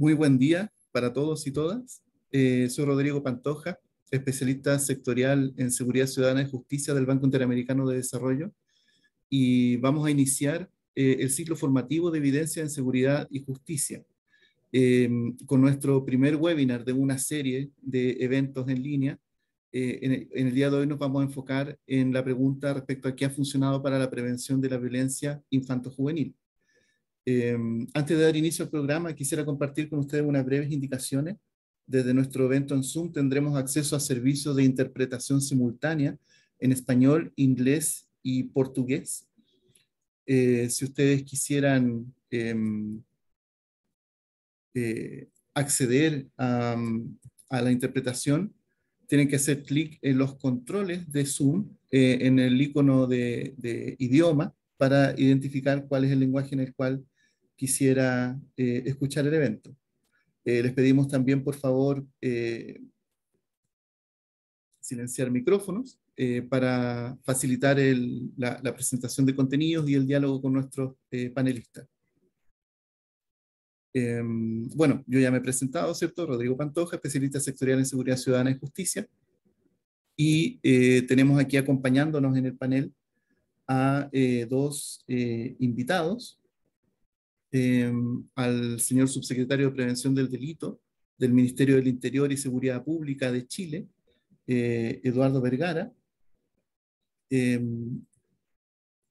Muy buen día para todos y todas. Soy Rodrigo Pantoja, especialista sectorial en Seguridad Ciudadana y Justicia del Banco Interamericano de Desarrollo, y vamos a iniciar el ciclo formativo de evidencia en seguridad y justicia con nuestro primer webinar de una serie de eventos en línea. En el día de hoy nos vamos a enfocar en la pregunta respecto a qué ha funcionado para la prevención de la violencia infanto-juvenil. Antes de dar inicio al programa, quisiera compartir con ustedes unas breves indicaciones. Desde nuestro evento en Zoom tendremos acceso a servicios de interpretación simultánea en español, inglés y portugués. Si ustedes quisieran acceder a la interpretación, tienen que hacer clic en los controles de Zoom, en el icono de idioma, para identificar cuál es el lenguaje en el cual quisiera escuchar el evento. Les pedimos también, por favor, silenciar micrófonos para facilitar la presentación de contenidos y el diálogo con nuestros panelistas. Bueno, yo ya me he presentado, ¿cierto? Rodrigo Pantoja, especialista sectorial en Seguridad Ciudadana y Justicia. Y tenemos aquí acompañándonos en el panel a dos invitados. Al señor Subsecretario de Prevención del Delito del Ministerio del Interior y Seguridad Pública de Chile, Eduardo Vergara,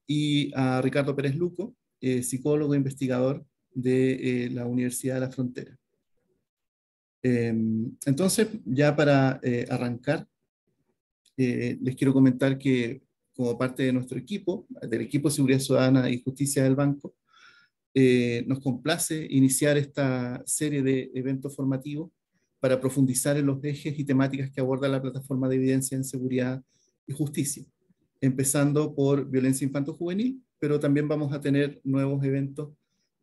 y a Ricardo Pérez Luco, psicólogo e investigador de la Universidad de la Frontera. Entonces, ya para arrancar, les quiero comentar que como parte de nuestro equipo, del equipo de Seguridad Ciudadana y Justicia del Banco, nos complace iniciar esta serie de eventos formativos para profundizar en los ejes y temáticas que aborda la plataforma de evidencia en seguridad y justicia, empezando por violencia infanto-juvenil, pero también vamos a tener nuevos eventos,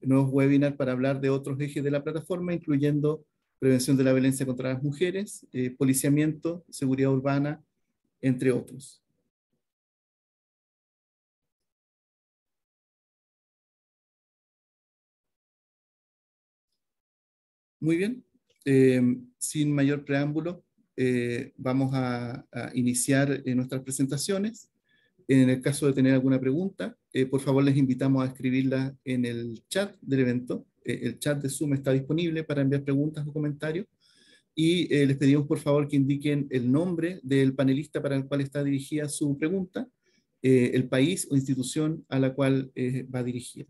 nuevos webinars para hablar de otros ejes de la plataforma, incluyendo prevención de la violencia contra las mujeres, policiamiento, seguridad urbana, entre otros. Muy bien, sin mayor preámbulo, vamos a iniciar nuestras presentaciones. En el caso de tener alguna pregunta, por favor les invitamos a escribirla en el chat del evento. El chat de Zoom está disponible para enviar preguntas o comentarios. Y les pedimos por favor que indiquen el nombre del panelista para el cual está dirigida su pregunta, el país o institución a la cual va dirigida.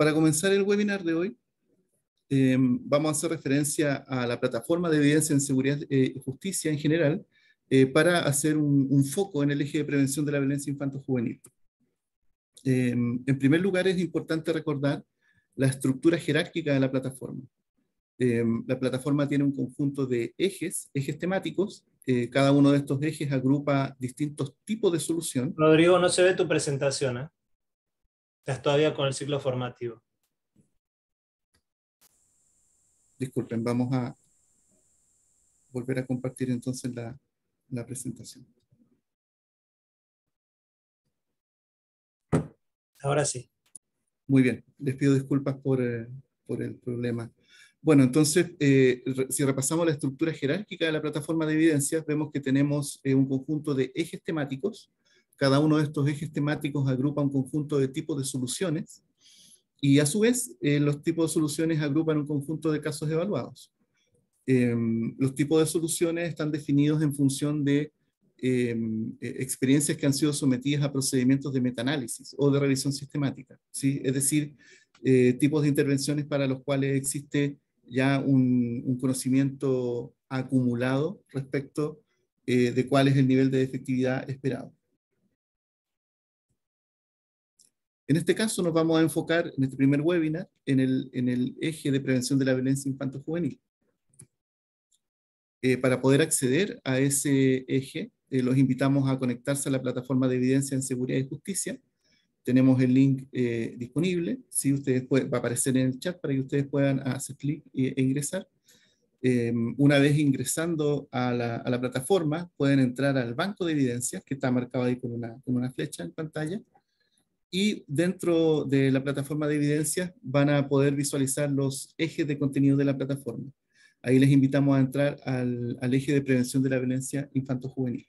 Para comenzar el webinar de hoy, vamos a hacer referencia a la plataforma de evidencia en seguridad y justicia en general, para hacer un foco en el eje de prevención de la violencia infanto-juvenil. En primer lugar, es importante recordar la estructura jerárquica de la plataforma. La plataforma tiene un conjunto de ejes temáticos. Cada uno de estos ejes agrupa distintos tipos de solución. Rodrigo, no se ve tu presentación, ¿eh? Estás todavía con el ciclo formativo. Disculpen, vamos a volver a compartir entonces la presentación. Ahora sí. Muy bien, les pido disculpas por el problema. Bueno, entonces, si repasamos la estructura jerárquica de la plataforma de evidencias, vemos que tenemos un conjunto de ejes temáticos. Cada uno de estos ejes temáticos agrupa un conjunto de tipos de soluciones y a su vez los tipos de soluciones agrupan un conjunto de casos evaluados. Los tipos de soluciones están definidos en función de experiencias que han sido sometidas a procedimientos de metaanálisis o de revisión sistemática, ¿sí? Es decir, tipos de intervenciones para los cuales existe ya un conocimiento acumulado respecto de cuál es el nivel de efectividad esperado. En este caso nos vamos a enfocar, en este primer webinar, en el eje de prevención de la violencia infanto-juvenil. Para poder acceder a ese eje, los invitamos a conectarse a la plataforma de evidencia en seguridad y justicia. Tenemos el link disponible, ¿sí? Ustedes va a aparecer en el chat para que ustedes puedan hacer clic e ingresar. Una vez ingresando a la plataforma, pueden entrar al banco de evidencias, que está marcado ahí con una flecha en pantalla, y dentro de la plataforma de evidencias van a poder visualizar los ejes de contenido de la plataforma. Ahí les invitamos a entrar al eje de prevención de la violencia infanto-juvenil.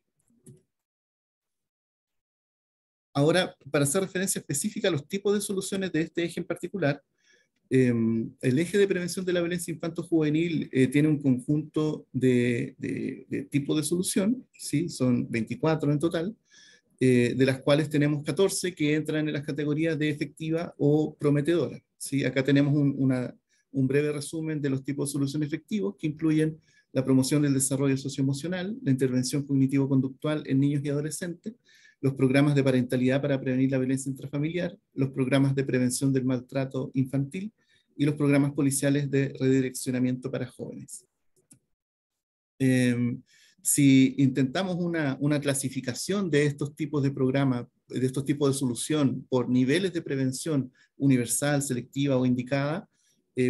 Ahora, para hacer referencia específica a los tipos de soluciones de este eje en particular, el eje de prevención de la violencia infanto-juvenil tiene un conjunto de tipos de solución, ¿sí? Son 24 en total, de las cuales tenemos 14 que entran en las categorías de efectiva o prometedora, ¿sí? Acá tenemos un breve resumen de los tipos de solución efectivos, que incluyen la promoción del desarrollo socioemocional, la intervención cognitivo-conductual en niños y adolescentes, los programas de parentalidad para prevenir la violencia intrafamiliar, los programas de prevención del maltrato infantil y los programas policiales de redireccionamiento para jóvenes. Si intentamos una clasificación de estos tipos de programas, de estos tipos de solución por niveles de prevención universal, selectiva o indicada,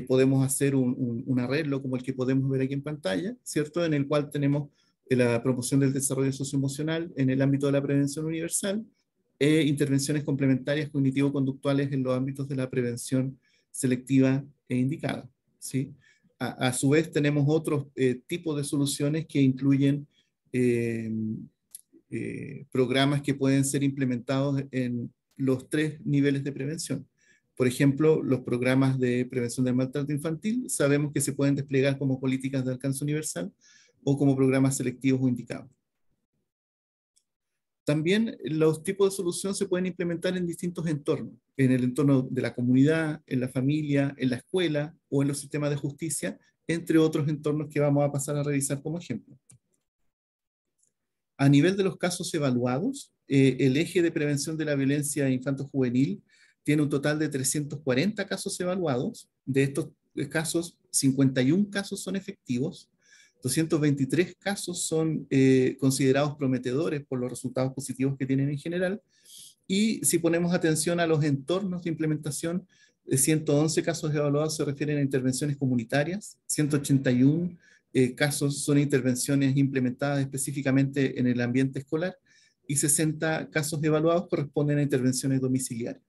podemos hacer un arreglo como el que podemos ver aquí en pantalla, ¿cierto? En el cual tenemos la promoción del desarrollo socioemocional en el ámbito de la prevención universal e intervenciones complementarias cognitivo-conductuales en los ámbitos de la prevención selectiva e indicada, ¿sí? A su vez tenemos otros tipos de soluciones que incluyen programas que pueden ser implementados en los 3 niveles de prevención. Por ejemplo, los programas de prevención del maltrato infantil sabemos que se pueden desplegar como políticas de alcance universal o como programas selectivos o indicados. También los tipos de solución se pueden implementar en distintos entornos, en el entorno de la comunidad, en la familia, en la escuela o en los sistemas de justicia, entre otros entornos que vamos a pasar a revisar como ejemplo. A nivel de los casos evaluados, el eje de prevención de la violencia infanto-juvenil tiene un total de 340 casos evaluados. De estos casos, 51 casos son efectivos, 223 casos son considerados prometedores por los resultados positivos que tienen en general, y si ponemos atención a los entornos de implementación, 111 casos evaluados se refieren a intervenciones comunitarias, 181 casos son intervenciones implementadas específicamente en el ambiente escolar, y 60 casos evaluados corresponden a intervenciones domiciliarias.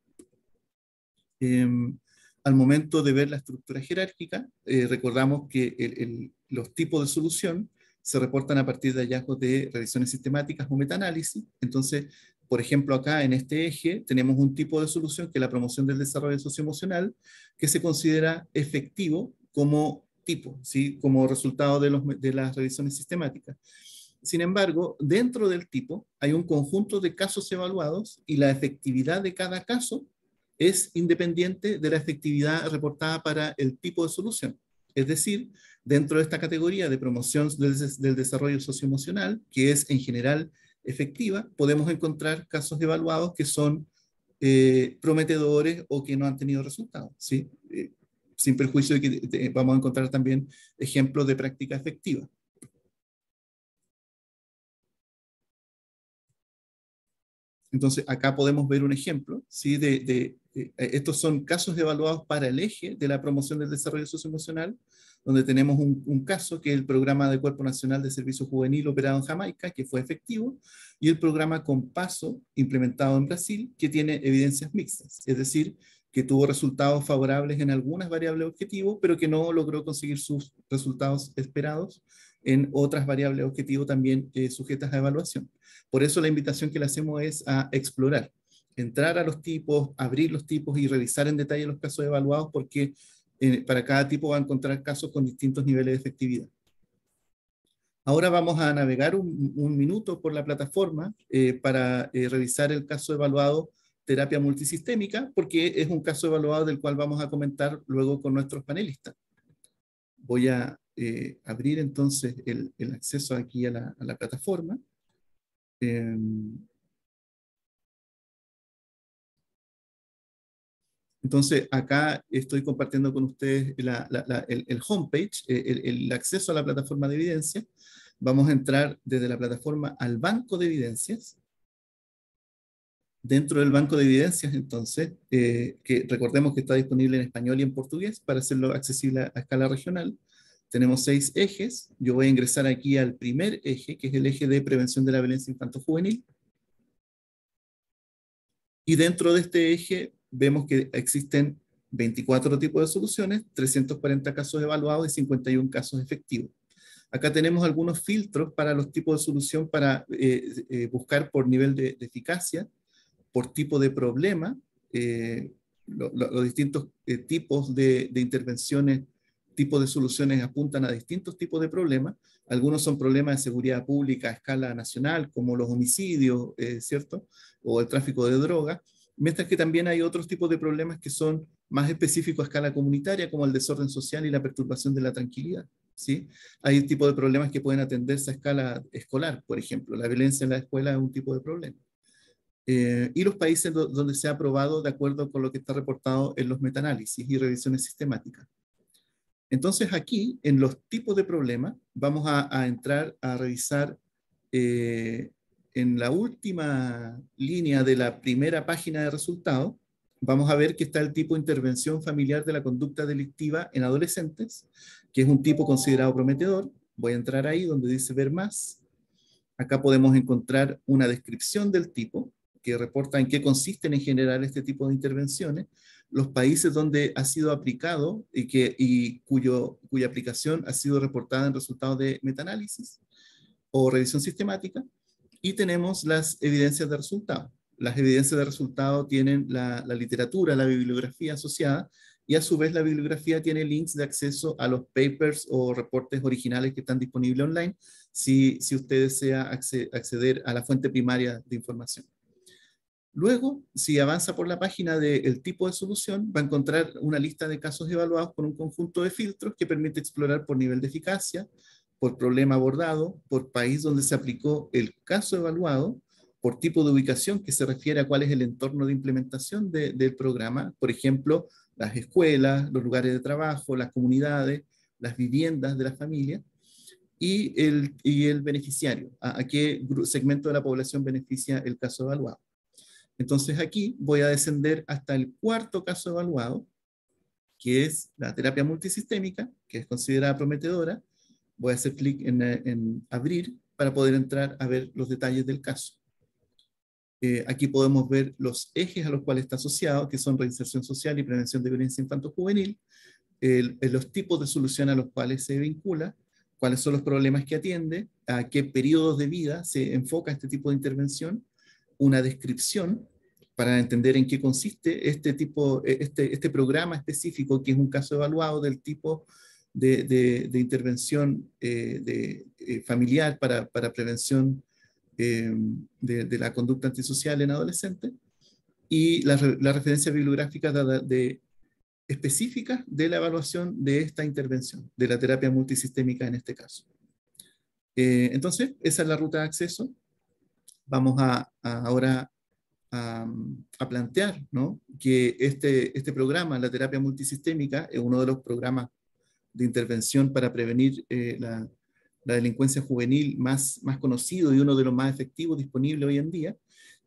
Al momento de ver la estructura jerárquica, recordamos que los tipos de solución se reportan a partir de hallazgos de revisiones sistemáticas o metaanálisis. Entonces, por ejemplo, acá en este eje tenemos un tipo de solución que es la promoción del desarrollo socioemocional, que se considera efectivo como tipo, ¿sí? Como resultado de las revisiones sistemáticas. Sin embargo, dentro del tipo hay un conjunto de casos evaluados y la efectividad de cada caso es independiente de la efectividad reportada para el tipo de solución. Es decir, dentro de esta categoría de promoción del desarrollo socioemocional, que es en general efectiva, podemos encontrar casos evaluados que son prometedores o que no han tenido resultados, ¿sí? Sin perjuicio de que vamos a encontrar también ejemplos de práctica efectiva. Entonces, acá podemos ver un ejemplo, ¿sí? Estos son casos evaluados para el eje de la promoción del desarrollo socioemocional, donde tenemos un caso que es el programa de Cuerpo Nacional de Servicio Juvenil operado en Jamaica, que fue efectivo, y el programa Compasso, implementado en Brasil, que tiene evidencias mixtas, es decir, que tuvo resultados favorables en algunas variables objetivo, pero que no logró conseguir sus resultados esperados en otras variables objetivo también sujetas a evaluación. Por eso la invitación que le hacemos es a explorar, entrar a los tipos, abrir los tipos y revisar en detalle los casos evaluados, porque para cada tipo va a encontrar casos con distintos niveles de efectividad. Ahora vamos a navegar un minuto por la plataforma para revisar el caso evaluado terapia multisistémica, porque es un caso evaluado del cual vamos a comentar luego con nuestros panelistas. Voy a abrir entonces el acceso aquí a la plataforma. Entonces, acá estoy compartiendo con ustedes el homepage, el acceso a la plataforma de evidencia. Vamos a entrar desde la plataforma al banco de evidencias. Dentro del banco de evidencias, entonces, que recordemos que está disponible en español y en portugués para hacerlo accesible a escala regional, tenemos 6 ejes. Yo voy a ingresar aquí al primer eje, que es el eje de prevención de la violencia infanto-juvenil. Y dentro de este eje vemos que existen 24 tipos de soluciones, 340 casos evaluados y 51 casos efectivos. Acá tenemos algunos filtros para los tipos de solución para buscar por nivel de eficacia, por tipo de problema, los distintos tipos de intervenciones, tipos de soluciones apuntan a distintos tipos de problemas. Algunos son problemas de seguridad pública a escala nacional, como los homicidios, ¿cierto? O el tráfico de drogas, mientras que también hay otros tipos de problemas que son más específicos a escala comunitaria, como el desorden social y la perturbación de la tranquilidad, ¿sí? Hay tipos de problemas que pueden atenderse a escala escolar, por ejemplo. La violencia en la escuela es un tipo de problema. Y los países donde se ha aprobado de acuerdo con lo que está reportado en los metaanálisis y revisiones sistemáticas. Entonces aquí, en los tipos de problemas, vamos a entrar a revisar en la última línea de la primera página de resultados. Vamos a ver que está el tipo de intervención familiar de la conducta delictiva en adolescentes, que es un tipo considerado prometedor. Voy a entrar ahí donde dice ver más. Acá podemos encontrar una descripción del tipo, que reporta en qué consisten en general este tipo de intervenciones, los países donde ha sido aplicado y cuya aplicación ha sido reportada en resultados de metaanálisis o revisión sistemática, y tenemos las evidencias de resultado. Las evidencias de resultado tienen la literatura, la bibliografía asociada, y a su vez la bibliografía tiene links de acceso a los papers o reportes originales que están disponibles online, si usted desea acceder a la fuente primaria de información. Luego, si avanza por la página del tipo de solución, va a encontrar una lista de casos evaluados con un conjunto de filtros que permite explorar por nivel de eficacia, por problema abordado, por país donde se aplicó el caso evaluado, por tipo de ubicación que se refiere a cuál es el entorno de implementación del programa, por ejemplo, las escuelas, los lugares de trabajo, las comunidades, las viviendas de la familia, y el beneficiario, a qué segmento de la población beneficia el caso evaluado. Entonces aquí voy a descender hasta el cuarto caso evaluado, que es la terapia multisistémica, que es considerada prometedora. Voy a hacer clic en abrir para poder entrar a ver los detalles del caso. Aquí podemos ver los ejes a los cuales está asociado, que son reinserción social y prevención de violencia infanto-juvenil, los tipos de solución a los cuales se vincula, cuáles son los problemas que atiende, a qué periodos de vida se enfoca este tipo de intervención, una descripción para entender en qué consiste este programa específico, que es un caso evaluado del tipo de intervención familiar para prevención de la conducta antisocial en adolescentes, y las referencias bibliográficas específicas de la evaluación de esta intervención, de la terapia multisistémica en este caso. Entonces, esa es la ruta de acceso. Vamos ahora a plantear, ¿no?, que este programa, la terapia multisistémica, es uno de los programas de intervención para prevenir la delincuencia juvenil más conocido y uno de los más efectivos disponibles hoy en día.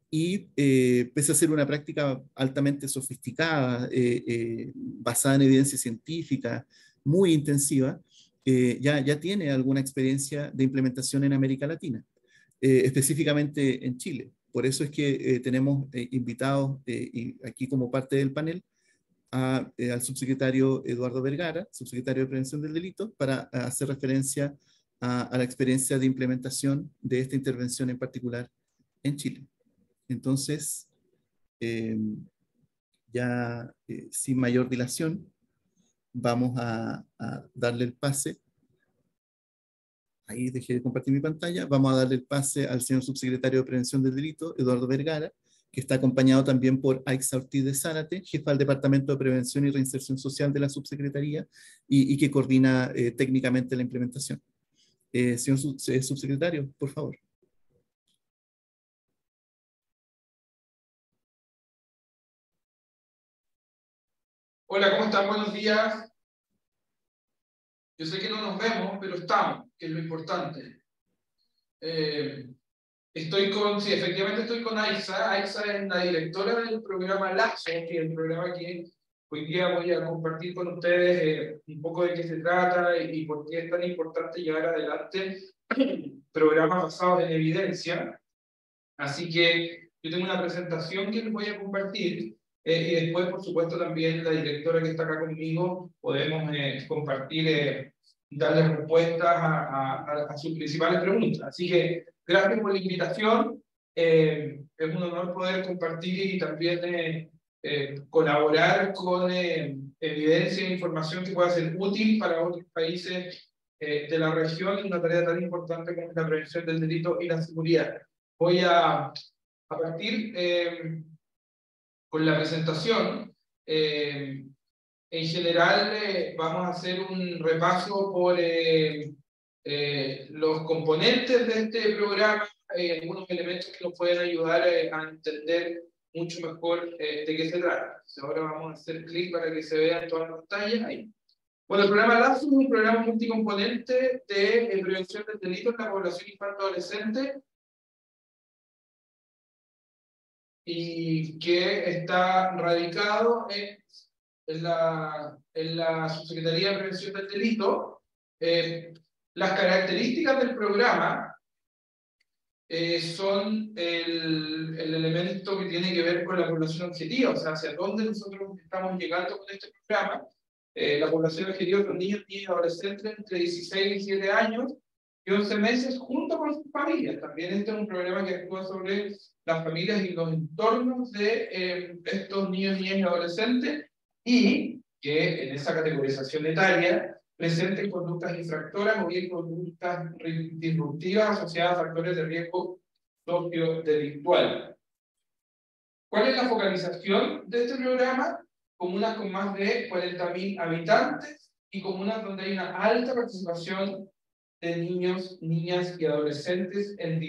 Y pese a ser una práctica altamente sofisticada, basada en evidencia científica, muy intensiva, ya tiene alguna experiencia de implementación en América Latina. Específicamente en Chile. Por eso es que tenemos invitados y aquí como parte del panel al subsecretario Eduardo Vergara, subsecretario de Prevención del Delito, para hacer referencia a la experiencia de implementación de esta intervención en particular en Chile. Entonces, sin mayor dilación, vamos a darle el pase. Ahí dejé de compartir mi pantalla. Vamos a darle el pase al señor subsecretario de Prevención del Delito, Eduardo Vergara, que está acompañado también por Aixa Ortiz de Zárate, jefa del Departamento de Prevención y Reinserción Social de la Subsecretaría y que coordina técnicamente la implementación. Señor subsecretario, por favor. Hola, ¿cómo están? Buenos días. Yo sé que no nos vemos, pero estamos, que es lo importante. Efectivamente estoy con Aixa. Aixa es la directora del programa LACE, que es el programa que hoy día voy a compartir con ustedes un poco de qué se trata y por qué es tan importante llevar adelante programas basados en evidencia. Así que yo tengo una presentación que les voy a compartir. Y después, por supuesto, también la directora que está acá conmigo, podemos compartir, darle respuestas a sus principales preguntas. Así que, gracias por la invitación. Es un honor poder compartir y también colaborar con evidencia e información que pueda ser útil para otros países de la región en una tarea tan importante como la prevención del delito y la seguridad. Voy a partir... con la presentación, en general vamos a hacer un repaso por los componentes de este programa, algunos elementos que nos pueden ayudar a entender mucho mejor de qué se trata. Ahora vamos a hacer clic para que se vea en toda la pantalla. Ahí. Bueno, el programa LASU es un programa multicomponente de prevención del delito en la población infanto-adolescente, y que está radicado en la Subsecretaría de Prevención del Delito. Las características del programa son el elemento que tiene que ver con la población objetiva, o sea, hacia dónde nosotros estamos llegando con este programa. La población objetiva son niños y adolescentes entre 16 y 17 años, y 11 meses junto con sus familias. También este es un programa que actúa sobre las familias y los entornos de estos niños, niñas y adolescentes, y que en esa categorización etaria presenten conductas infractoras o bien conductas disruptivas asociadas a factores de riesgo sociodelictual. ¿Cuál es la focalización de este programa? Comunas con más de 40.000 habitantes y comunas donde hay una alta participación de niños, niñas y adolescentes en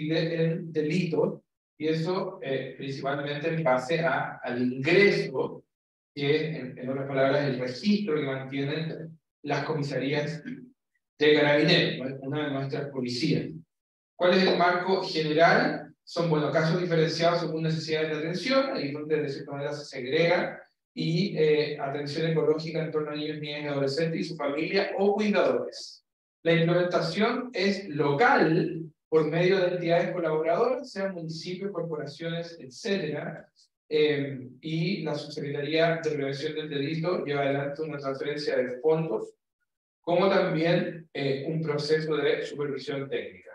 delitos, y eso principalmente en base al ingreso, que en otras palabras el registro que mantienen las comisarías de Carabineros, una de nuestras policías. ¿Cuál es el marco general? Son, bueno, casos diferenciados según necesidades de atención, ahí donde de cierta manera se segrega, y atención ecológica en torno a niños, niñas y adolescentes y su familia o cuidadores. La implementación es local, por medio de entidades colaboradoras, sean municipios, corporaciones, etc. Y la Subsecretaría de Prevención del Delito lleva adelante una transferencia de fondos, como también un proceso de supervisión técnica.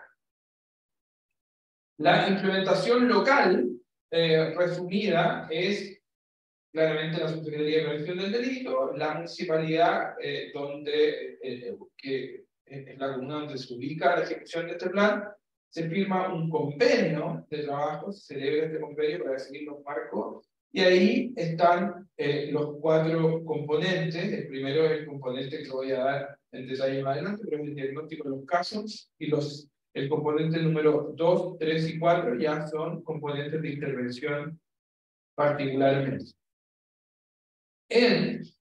La implementación local, resumida, es claramente la Subsecretaría de Prevención del Delito, la municipalidad donde... en la comuna donde se ubica la ejecución de este plan, se firma un convenio de trabajo, se celebra este convenio para definir los marcos, y ahí están los cuatro componentes. El primero es el componente que voy a dar en detalle más adelante, pero es el diagnóstico de los casos, y el componente número 2, 3 y 4 ya son componentes de intervención particularmente. Esto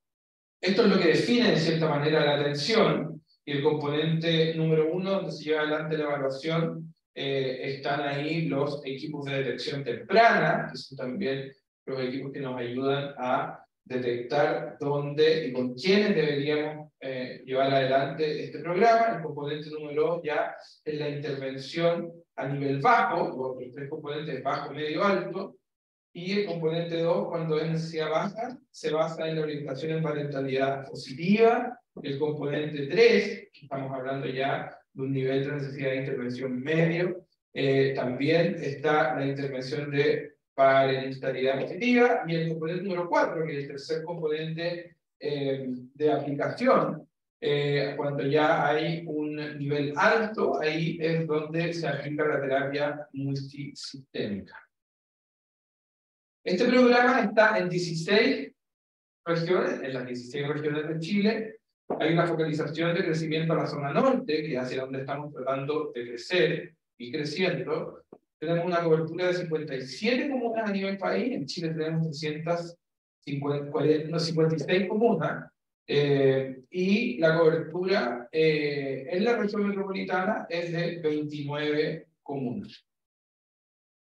es lo que define de cierta manera la atención. Y el componente número 1, donde se lleva adelante la evaluación, están ahí los equipos de detección temprana, que son también los equipos que nos ayudan a detectar dónde y con quiénes deberíamos llevar adelante este programa. El componente número 2 ya es la intervención a nivel bajo, los tres componentes bajo, medio, alto. Y el componente 2, cuando es necesidad baja, se basa en la orientación en parentalidad positiva. El componente 3, estamos hablando ya de un nivel de necesidad de intervención medio, también está la intervención de parentalidad positiva, y el componente número 4, que es el tercer componente de aplicación, cuando ya hay un nivel alto, ahí es donde se aplica la terapia multisistémica. Este programa está en 16 regiones, en las 16 regiones de Chile. Hay una focalización de crecimiento a la zona norte, que es hacia donde estamos tratando de crecer y creciendo. Tenemos una cobertura de 57 comunas a nivel país. En Chile tenemos 300 56 comunas, y la cobertura en la región metropolitana es de 29 comunas.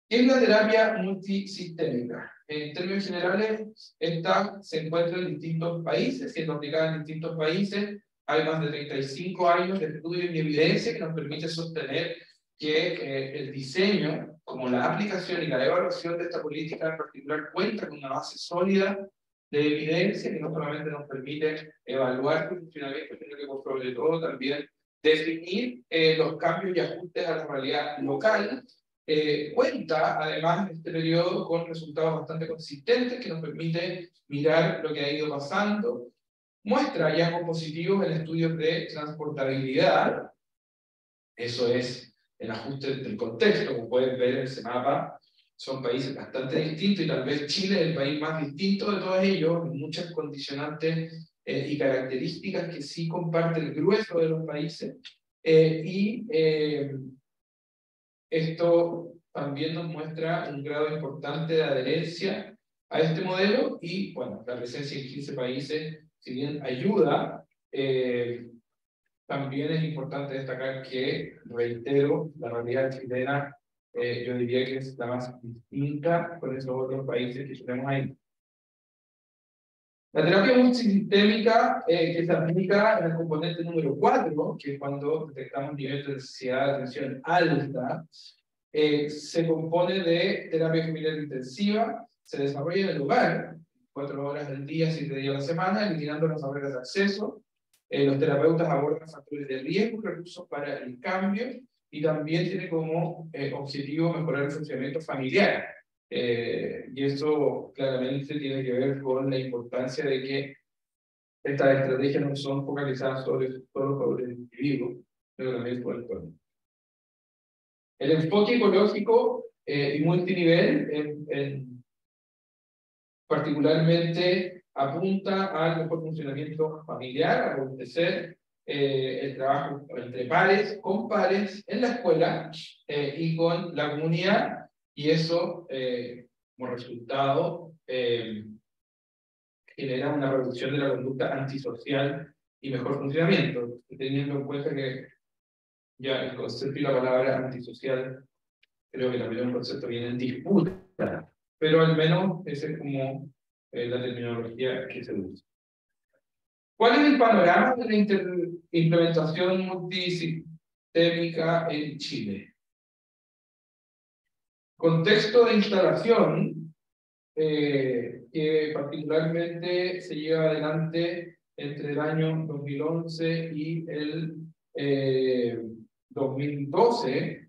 ¿Qué es la terapia multisistémica? En términos generales, esta se encuentra en distintos países, siendo aplicada en distintos países. Hay más de 35 años de estudio y evidencia que nos permite sostener que el diseño, como la aplicación y la evaluación de esta política en particular, cuenta con una base sólida de evidencia que no solamente nos permite evaluar su funcionamiento, sino que sobre todo también definir los cambios y ajustes a la realidad local. Cuenta además este periodo con resultados bastante consistentes que nos permite mirar lo que ha ido pasando. Muestra hallazgos positivos en estudios de transportabilidad, eso es el ajuste del contexto, como pueden ver en ese mapa, son países bastante distintos y tal vez Chile es el país más distinto de todos ellos, con muchas condicionantes y características que sí comparte el grueso de los países, esto también nos muestra un grado importante de adherencia a este modelo y, bueno, la presencia en 15 países, si bien ayuda, también es importante destacar que, reitero, la realidad chilena yo diría que es la más distinta con esos otros países que tenemos ahí. La terapia multisistémica que se aplica en el componente número 4, que es cuando detectamos niveles de necesidad de atención alta, se compone de terapia familiar intensiva, se desarrolla en el hogar, 4 horas al día, 7 días a la semana, eliminando las barreras de acceso. Los terapeutas abordan factores de riesgo, recursos para el cambio, y también tiene como objetivo mejorar el funcionamiento familiar. Y eso claramente tiene que ver con la importancia de que estas estrategias no son focalizadas solo sobre el individuo, pero también por el entorno. El enfoque ecológico y multinivel particularmente apunta al mejor funcionamiento familiar, a fortalecer el trabajo entre pares, con pares, en la escuela y con la comunidad. Y eso, como resultado, genera una reducción de la conducta antisocial y mejor funcionamiento, teniendo en cuenta que ya el concepto y la palabra antisocial creo que también es un concepto que viene en disputa, pero al menos esa es como la terminología que se usa. ¿Cuál es el panorama de la implementación multisistémica en Chile? Contexto de instalación que particularmente se lleva adelante entre el año 2011 y el 2012,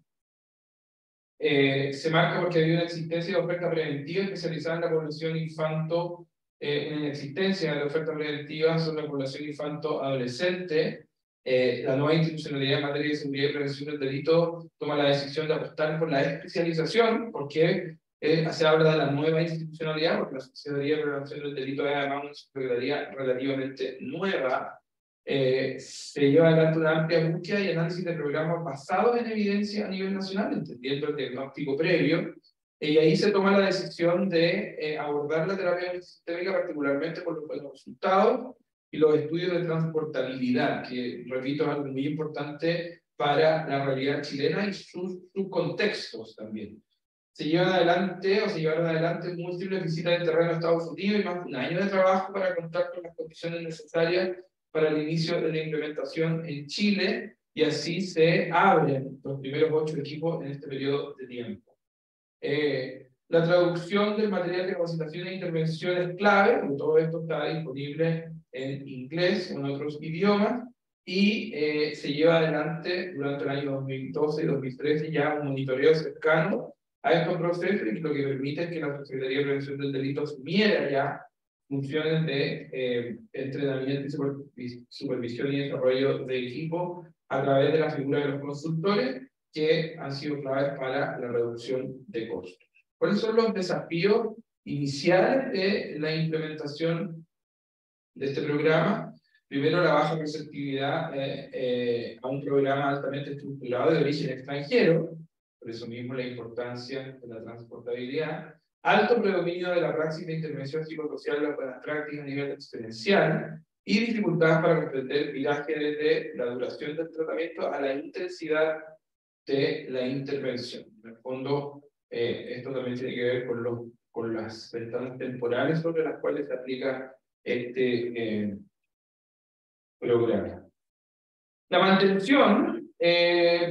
se marca porque había una existencia de oferta preventiva especializada en la población infanto, una existencia de oferta preventiva sobre la población infanto-adolescente. La nueva institucionalidad en materia de seguridad y prevención del delito toma la decisión de apostar por la especialización, porque se habla de la nueva institucionalidad, porque la Subsecretaría de Prevención del Delito es además una subsecretaría relativamente nueva. Se lleva adelante una amplia búsqueda y análisis de programas basados en evidencia a nivel nacional, entendiendo el diagnóstico previo, y ahí se toma la decisión de abordar la terapia multisistémica particularmente por los resultados y los estudios de transportabilidad, que, repito, es algo muy importante para la realidad chilena y sus contextos también. Se llevan adelante, o se llevaron adelante, múltiples visitas de terreno a Estados Unidos y más de un año de trabajo para contar con las condiciones necesarias para el inicio de la implementación en Chile, y así se abren los primeros 8 equipos en este periodo de tiempo. La traducción del material de capacitación e intervención es clave, porque todo esto está disponible en inglés o en otros idiomas, y se lleva adelante durante el año 2012 y 2013 ya un monitoreo cercano a estos procesos, y lo que permite es que la Subsecretaría de Prevención del Delito asumiera ya funciones de entrenamiento y supervisión y desarrollo de equipo a través de la figura de los consultores, que han sido claves para la reducción de costos. ¿Cuáles son los desafíos iniciales de la implementación de este programa? Primero, la baja receptividad a un programa altamente estructurado de origen extranjero, por eso mismo la importancia de la transportabilidad. alto predominio de la praxis de intervención psicosocial para las prácticas a nivel experiencial y dificultad para comprender el viraje desde la duración del tratamiento a la intensidad de la intervención. En el fondo, esto también tiene que ver con, las ventanas temporales sobre las cuales se aplica este programa. La mantención,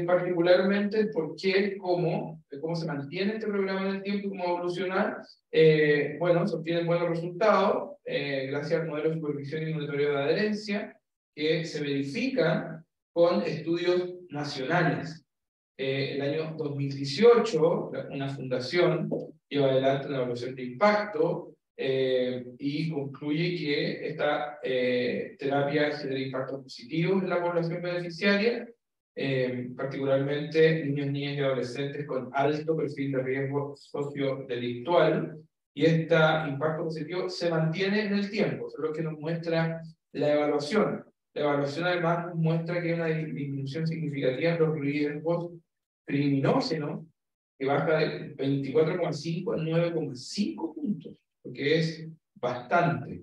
particularmente el por qué, cómo se mantiene este programa en el tiempo y cómo evoluciona, bueno, se obtienen buenos resultados gracias al modelo de supervisión y monitoreo de adherencia que se verifican con estudios nacionales. El año 2018, una fundación lleva adelante una evaluación de impacto y concluye que esta terapia genera impactos positivos en la población beneficiaria, particularmente niños, niñas y adolescentes con alto perfil de riesgo sociodelictual, y este impacto positivo se mantiene en el tiempo, es lo que nos muestra la evaluación. La evaluación además nos muestra que hay una disminución significativa en los riesgos criminógenos, que baja de 24,5 a 9,5 puntos, lo que es bastante.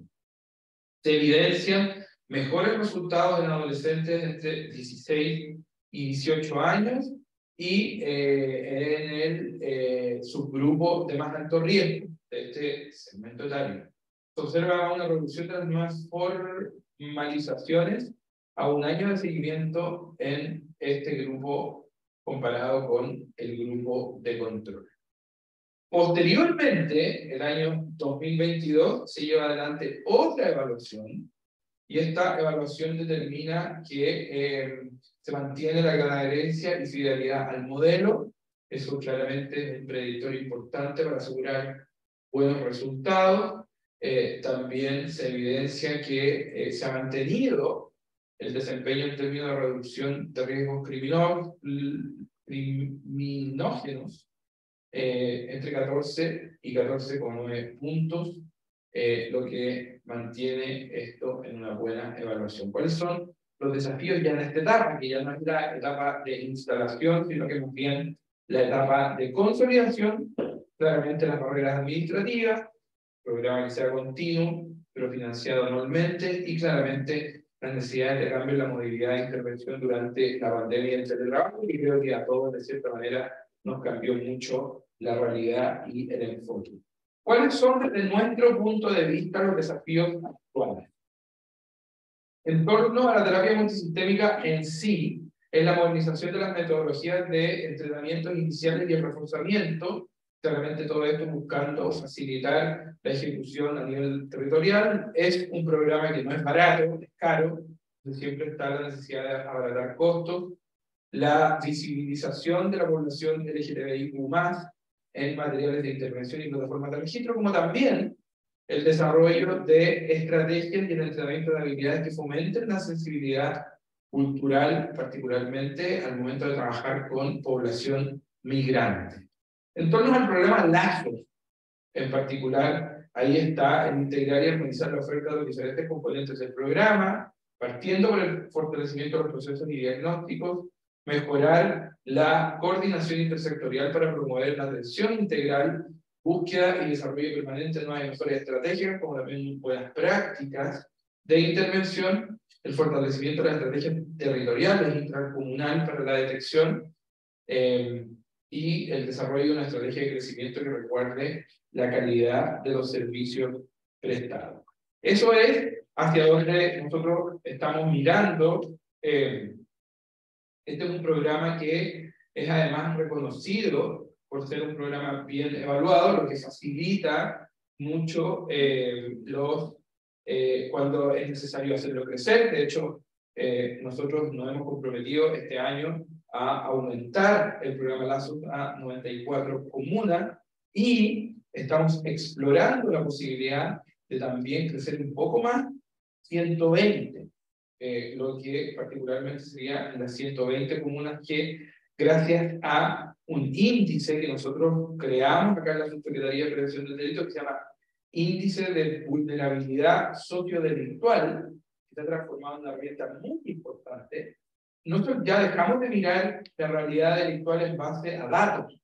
Se evidencian mejores resultados en adolescentes entre 16 y 18 años y en el subgrupo de más alto riesgo de este segmento etario. Se observa una reducción de las nuevas formalizaciones a un año de seguimiento en este grupo comparado con el grupo de control. Posteriormente, el año 2022, se lleva adelante otra evaluación, y esta evaluación determina que se mantiene la gran adherencia y fidelidad al modelo. Eso claramente es un predictor importante para asegurar buenos resultados. También se evidencia que se ha mantenido el desempeño en términos de reducción de riesgos criminógenos entre 14 y 14,9 puntos, lo que mantiene esto en una buena evaluación. ¿Cuáles son los desafíos ya en esta etapa? Que ya no es la etapa de instalación, sino que más bien la etapa de consolidación, claramente las barreras administrativas, programa que sea continuo, pero financiado anualmente, y claramente las necesidades de cambio en la modalidad de intervención durante la pandemia y el teletrabajo, y creo que a todos, de cierta manera, nos cambió mucho la realidad y el enfoque. ¿Cuáles son, desde nuestro punto de vista, los desafíos actuales? En torno a la terapia multisistémica en sí, es la modernización de las metodologías de entrenamientos iniciales y el reforzamiento, claramente todo esto buscando facilitar la ejecución a nivel territorial. Es un programa que no es barato, es caro, siempre está la necesidad de abaratar costos. La visibilización de la población LGTBIQ+, en materiales de intervención y plataformas de registro, como también el desarrollo de estrategias y el entrenamiento de habilidades que fomenten la sensibilidad cultural, particularmente al momento de trabajar con población migrante. En torno al programa LASU, en particular, ahí está el integrar y armonizar la oferta de los diferentes componentes del programa, partiendo por el fortalecimiento de los procesos y diagnósticos, mejorar la coordinación intersectorial para promover la atención integral, búsqueda y desarrollo permanente de nuevas mejores estrategias, como también buenas prácticas de intervención, el fortalecimiento de las estrategias territoriales intracomunal para la detección, y el desarrollo de una estrategia de crecimiento que recuerde la calidad de los servicios prestados. Eso es hacia donde nosotros estamos mirando. Este es un programa que es además reconocido por ser un programa bien evaluado, lo que facilita mucho cuando es necesario hacerlo crecer. De hecho, nosotros nos hemos comprometido este año a aumentar el programa LASU a 94 comunas y estamos explorando la posibilidad de también crecer un poco más, 120, lo que particularmente sería en las 120 comunas que, gracias a un índice que nosotros creamos acá en la Subsecretaría de Prevención del Delito, que se llama Índice de Vulnerabilidad Sociodelictual, que se ha transformado en una herramienta muy importante. Nosotros ya dejamos de mirar la realidad delictual en base a datos,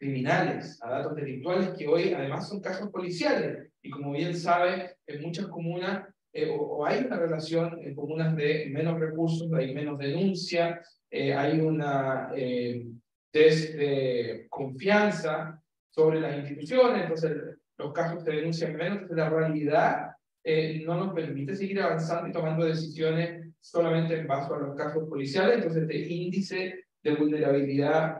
criminales, a datos delictuales que hoy además son casos policiales. Y como bien sabe, en muchas comunas hay una relación en comunas de menos recursos, hay menos denuncia, hay una test de confianza sobre las instituciones, entonces los casos se denuncian menos, entonces la realidad no nos permite seguir avanzando y tomando decisiones solamente en base a los casos policiales. Entonces este índice de vulnerabilidad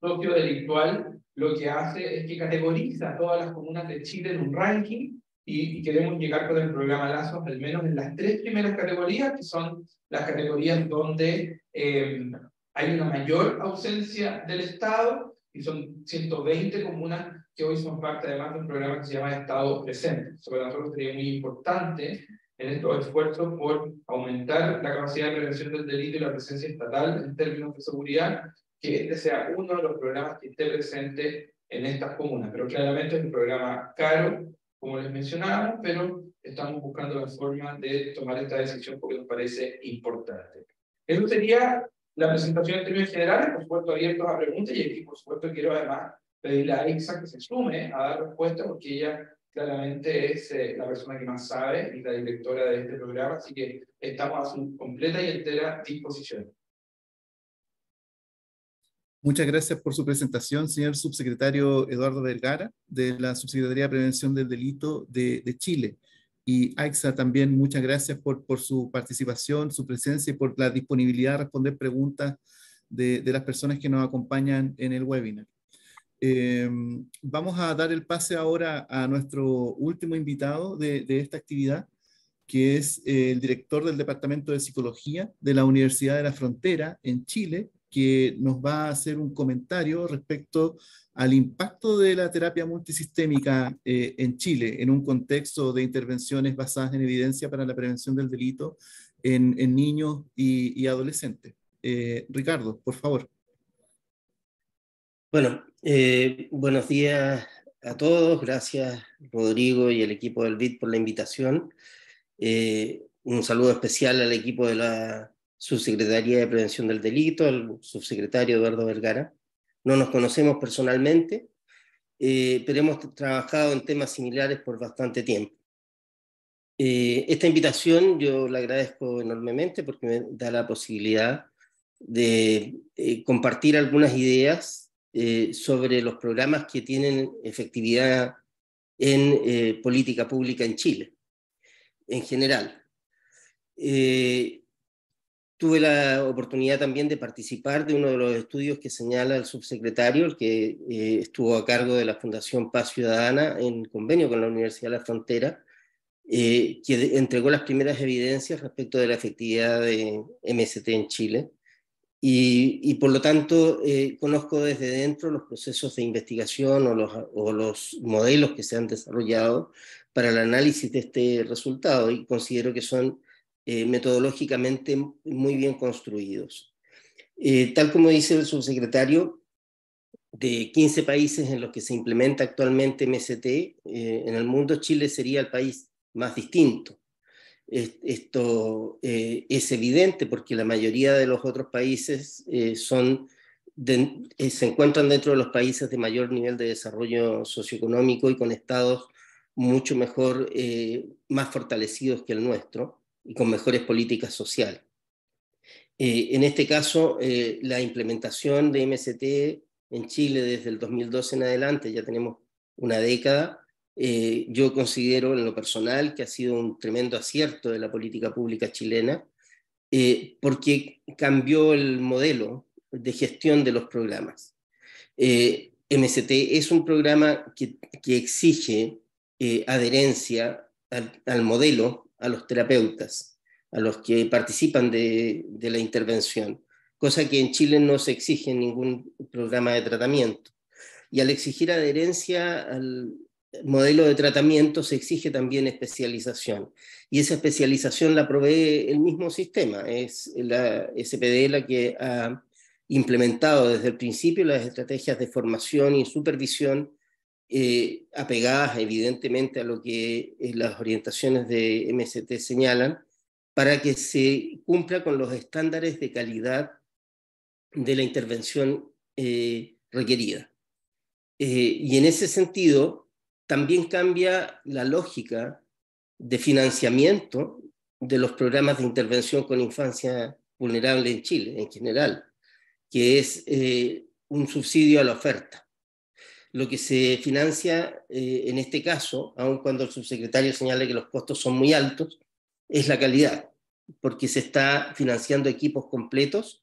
sociodelictual lo que hace es que categoriza a todas las comunas de Chile en un ranking, y queremos llegar con el programa LASU al menos en las tres primeras categorías, que son las categorías donde hay una mayor ausencia del Estado, y son 120 comunas que hoy son parte además de un programa que se llama Estado presente. Eso para nosotros sería muy importante en estos esfuerzos por aumentar la capacidad de prevención del delito y la presencia estatal en términos de seguridad, que este sea uno de los programas que esté presente en estas comunas. Pero claramente es un programa caro, como les mencionaba, pero estamos buscando la forma de tomar esta decisión porque nos parece importante. Eso sería la presentación en términos generales, por supuesto abiertos a preguntas, y aquí por supuesto quiero además pedirle a Aixa que se sume a dar respuesta, porque ella claramente es la persona que más sabe y la directora de este programa, así que estamos a su completa y entera disposición. Muchas gracias por su presentación, señor subsecretario Eduardo Vergara, de la Subsecretaría de Prevención del Delito de Chile. Y Aixa, también muchas gracias por su participación, su presencia y por la disponibilidad a responder preguntas de las personas que nos acompañan en el webinar. Vamos a dar el pase ahora a nuestro último invitado de esta actividad, que es el director del Departamento de Psicología de la Universidad de la Frontera en Chile, que nos va a hacer un comentario respecto al impacto de la terapia multisistémica en Chile, en un contexto de intervenciones basadas en evidencia para la prevención del delito en niños y adolescentes. Ricardo, por favor. Bueno, buenos días a todos. Gracias, Rodrigo y el equipo del BID por la invitación. Un saludo especial al equipo de la Subsecretaría de Prevención del Delito, el subsecretario Eduardo Vergara. No nos conocemos personalmente, pero hemos trabajado en temas similares por bastante tiempo. Esta invitación yo la agradezco enormemente porque me da la posibilidad de compartir algunas ideas sobre los programas que tienen efectividad en política pública en Chile, en general. Tuve la oportunidad también de participar de uno de los estudios que señala el subsecretario, el que estuvo a cargo de la Fundación Paz Ciudadana en convenio con la Universidad de la Frontera, que entregó las primeras evidencias respecto de la efectividad de MST en Chile. Y por lo tanto, conozco desde dentro los procesos de investigación o los modelos que se han desarrollado para el análisis de este resultado, y considero que son metodológicamente muy bien construidos. Tal como dice el subsecretario, de 15 países en los que se implementa actualmente MST, en el mundo Chile sería el país más distinto. Esto es evidente porque la mayoría de los otros países se encuentran dentro de los países de mayor nivel de desarrollo socioeconómico y con estados mucho mejor, más fortalecidos que el nuestro, y con mejores políticas sociales. En este caso, la implementación de MST en Chile desde el 2012 en adelante, ya tenemos una década, yo considero en lo personal que ha sido un tremendo acierto de la política pública chilena, porque cambió el modelo de gestión de los programas. MST es un programa que exige adherencia al modelo, a los terapeutas, a los que participan de la intervención, cosa que en Chile no se exige en ningún programa de tratamiento. Y al exigir adherencia al modelo de tratamiento se exige también especialización, y esa especialización la provee el mismo sistema, es la SPD la que ha implementado desde el principio las estrategias de formación y supervisión apegadas evidentemente a lo que las orientaciones de MST señalan, para que se cumpla con los estándares de calidad de la intervención requerida. Y en ese sentido, también cambia la lógica de financiamiento de los programas de intervención con infancia vulnerable en Chile, en general, que es un subsidio a la oferta. Lo que se financia en este caso, aun cuando el subsecretario señala que los costos son muy altos, es la calidad, porque se está financiando equipos completos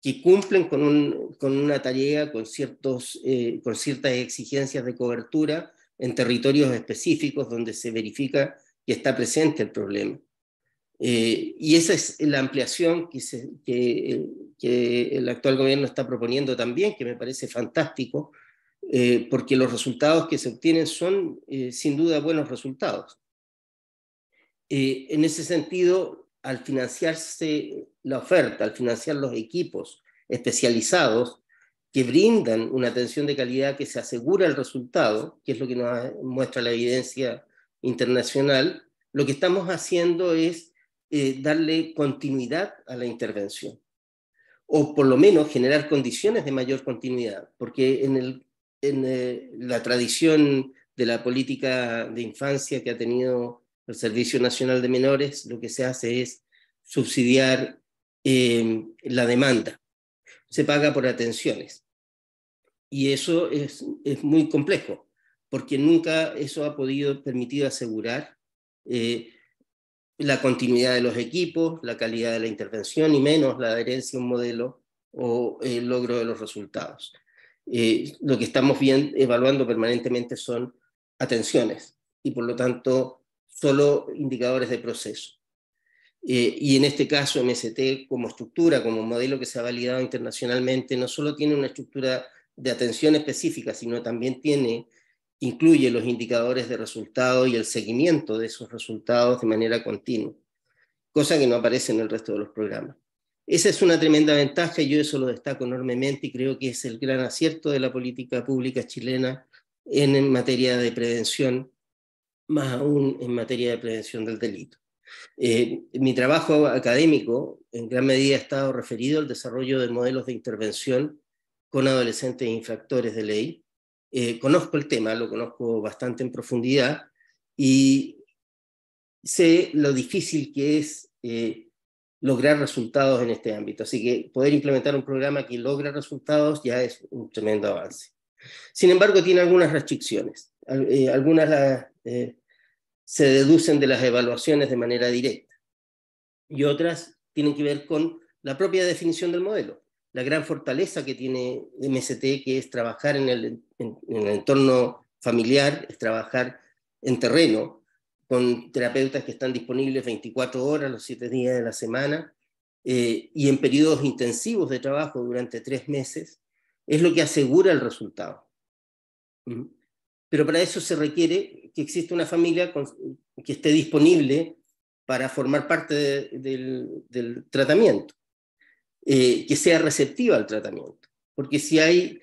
que cumplen con una tarea, con ciertas exigencias de cobertura en territorios específicos donde se verifica que está presente el problema. Y esa es la ampliación que el actual gobierno está proponiendo también, que me parece fantástico, porque los resultados que se obtienen son sin duda buenos resultados. En ese sentido, al financiarse la oferta, al financiar los equipos especializados que brindan una atención de calidad que se asegura el resultado, que es lo que nos muestra la evidencia internacional, lo que estamos haciendo es darle continuidad a la intervención, o por lo menos generar condiciones de mayor continuidad, porque en la tradición de la política de infancia que ha tenido el Servicio Nacional de Menores, lo que se hace es subsidiar la demanda. Se paga por atenciones. Y eso es muy complejo, porque nunca eso ha permitido asegurar la continuidad de los equipos, la calidad de la intervención y menos la adherencia a un modelo o el logro de los resultados. Lo que estamos evaluando permanentemente son atenciones y por lo tanto solo indicadores de proceso. Y en este caso MST como estructura, como modelo que se ha validado internacionalmente, no solo tiene una estructura de atención específica, sino también incluye los indicadores de resultado y el seguimiento de esos resultados de manera continua, cosa que no aparece en el resto de los programas. Esa es una tremenda ventaja y yo eso lo destaco enormemente y creo que es el gran acierto de la política pública chilena en materia de prevención, más aún en materia de prevención del delito. Mi trabajo académico en gran medida ha estado referido al desarrollo de modelos de intervención con adolescentes infractores de ley. Conozco el tema, lo conozco bastante en profundidad y sé lo difícil que es lograr resultados en este ámbito. Así que poder implementar un programa que logra resultados ya es un tremendo avance. Sin embargo, tiene algunas restricciones. Algunas se deducen de las evaluaciones de manera directa y otras tienen que ver con la propia definición del modelo. La gran fortaleza que tiene MST, que es trabajar en el entorno familiar, es trabajar en terreno, con terapeutas que están disponibles 24 horas, los 7 días de la semana, y en periodos intensivos de trabajo durante 3 meses, es lo que asegura el resultado. Pero para eso se requiere que exista una familia que esté disponible para formar parte del tratamiento. Que sea receptiva al tratamiento, porque si hay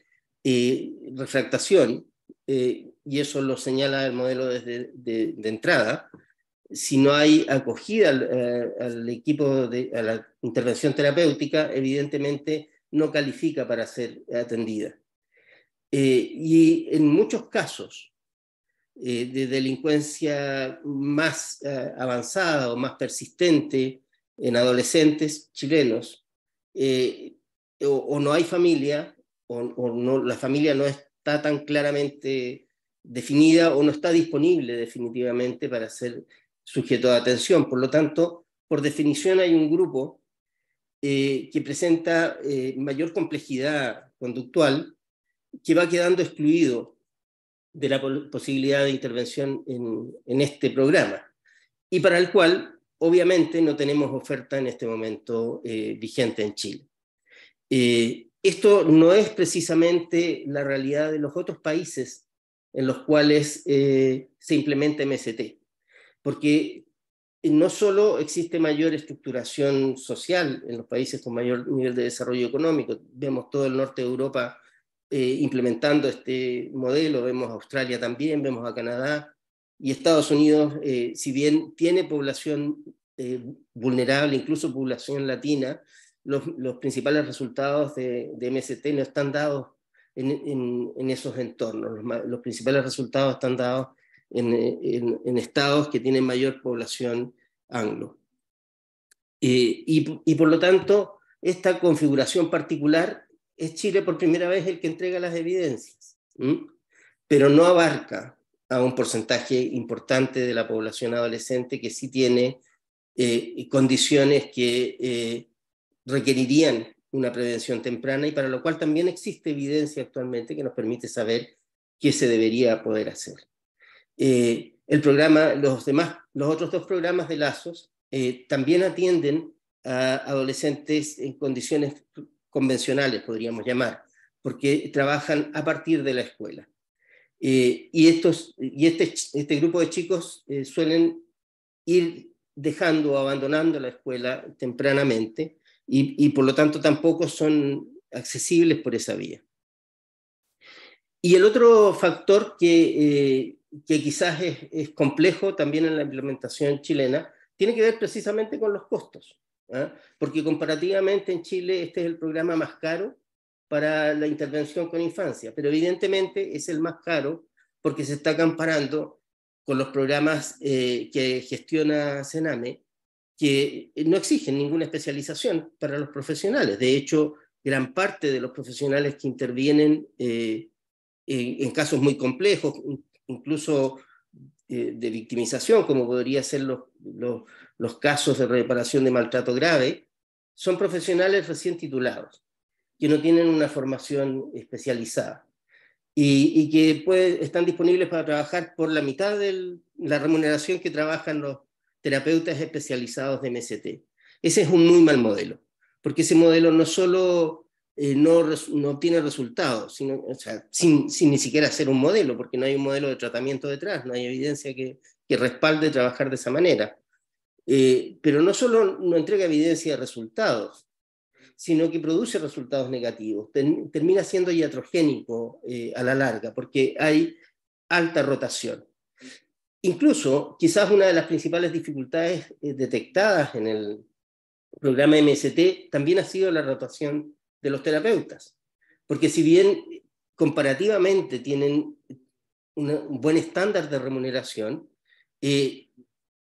refractación, y eso lo señala el modelo de entrada, si no hay acogida al equipo, a la intervención terapéutica, evidentemente no califica para ser atendida. Y en muchos casos de delincuencia más avanzada o más persistente en adolescentes chilenos, o no hay familia, o no, la familia no está tan claramente definida o no está disponible definitivamente para ser sujeto de atención. Por lo tanto, por definición hay un grupo que presenta mayor complejidad conductual que va quedando excluido de la posibilidad de intervención en este programa y para el cual obviamente no tenemos oferta en este momento vigente en Chile. Esto no es precisamente la realidad de los otros países en los cuales se implementa MST, porque no solo existe mayor estructuración social en los países con mayor nivel de desarrollo económico, vemos todo el norte de Europa implementando este modelo, vemos a Australia también, vemos a Canadá, y Estados Unidos, si bien tiene población vulnerable, incluso población latina, los principales resultados de MST no están dados en esos entornos. Los principales resultados están dados en estados que tienen mayor población anglo. Y por lo tanto, esta configuración particular es Chile por primera vez el que entrega las evidencias, ¿m? Pero no abarca a un porcentaje importante de la población adolescente que sí tiene condiciones que requerirían una prevención temprana, y para lo cual también existe evidencia actualmente que nos permite saber qué se debería poder hacer. El programa, los otros dos programas de LASUS también atienden a adolescentes en condiciones convencionales, podríamos llamar, porque trabajan a partir de la escuela. Este grupo de chicos suelen ir dejando o abandonando la escuela tempranamente, y por lo tanto tampoco son accesibles por esa vía. Y el otro factor que quizás es complejo también en la implementación chilena, tiene que ver precisamente con los costos, ¿eh? Porque comparativamente en Chile este es el programa más caro para la intervención con infancia, pero evidentemente es el más caro porque se está comparando con los programas que gestiona Sename, que no exigen ninguna especialización para los profesionales. De hecho, gran parte de los profesionales que intervienen en casos muy complejos, incluso de victimización, como podría ser los casos de reparación de maltrato grave, son profesionales recién titulados, que no tienen una formación especializada, y que están disponibles para trabajar por la mitad de la remuneración que trabajan los terapeutas especializados de MST. Ese es un muy mal modelo, porque ese modelo no solo no obtiene resultados, sino, o sea, sin ni siquiera ser un modelo, porque no hay un modelo de tratamiento detrás, no hay evidencia que respalde trabajar de esa manera. Pero no solo no entrega evidencia de resultados, sino que produce resultados negativos, termina siendo iatrogénico a la larga, porque hay alta rotación. Incluso, quizás una de las principales dificultades detectadas en el programa MST también ha sido la rotación de los terapeutas, porque si bien comparativamente tienen un buen estándar de remuneración,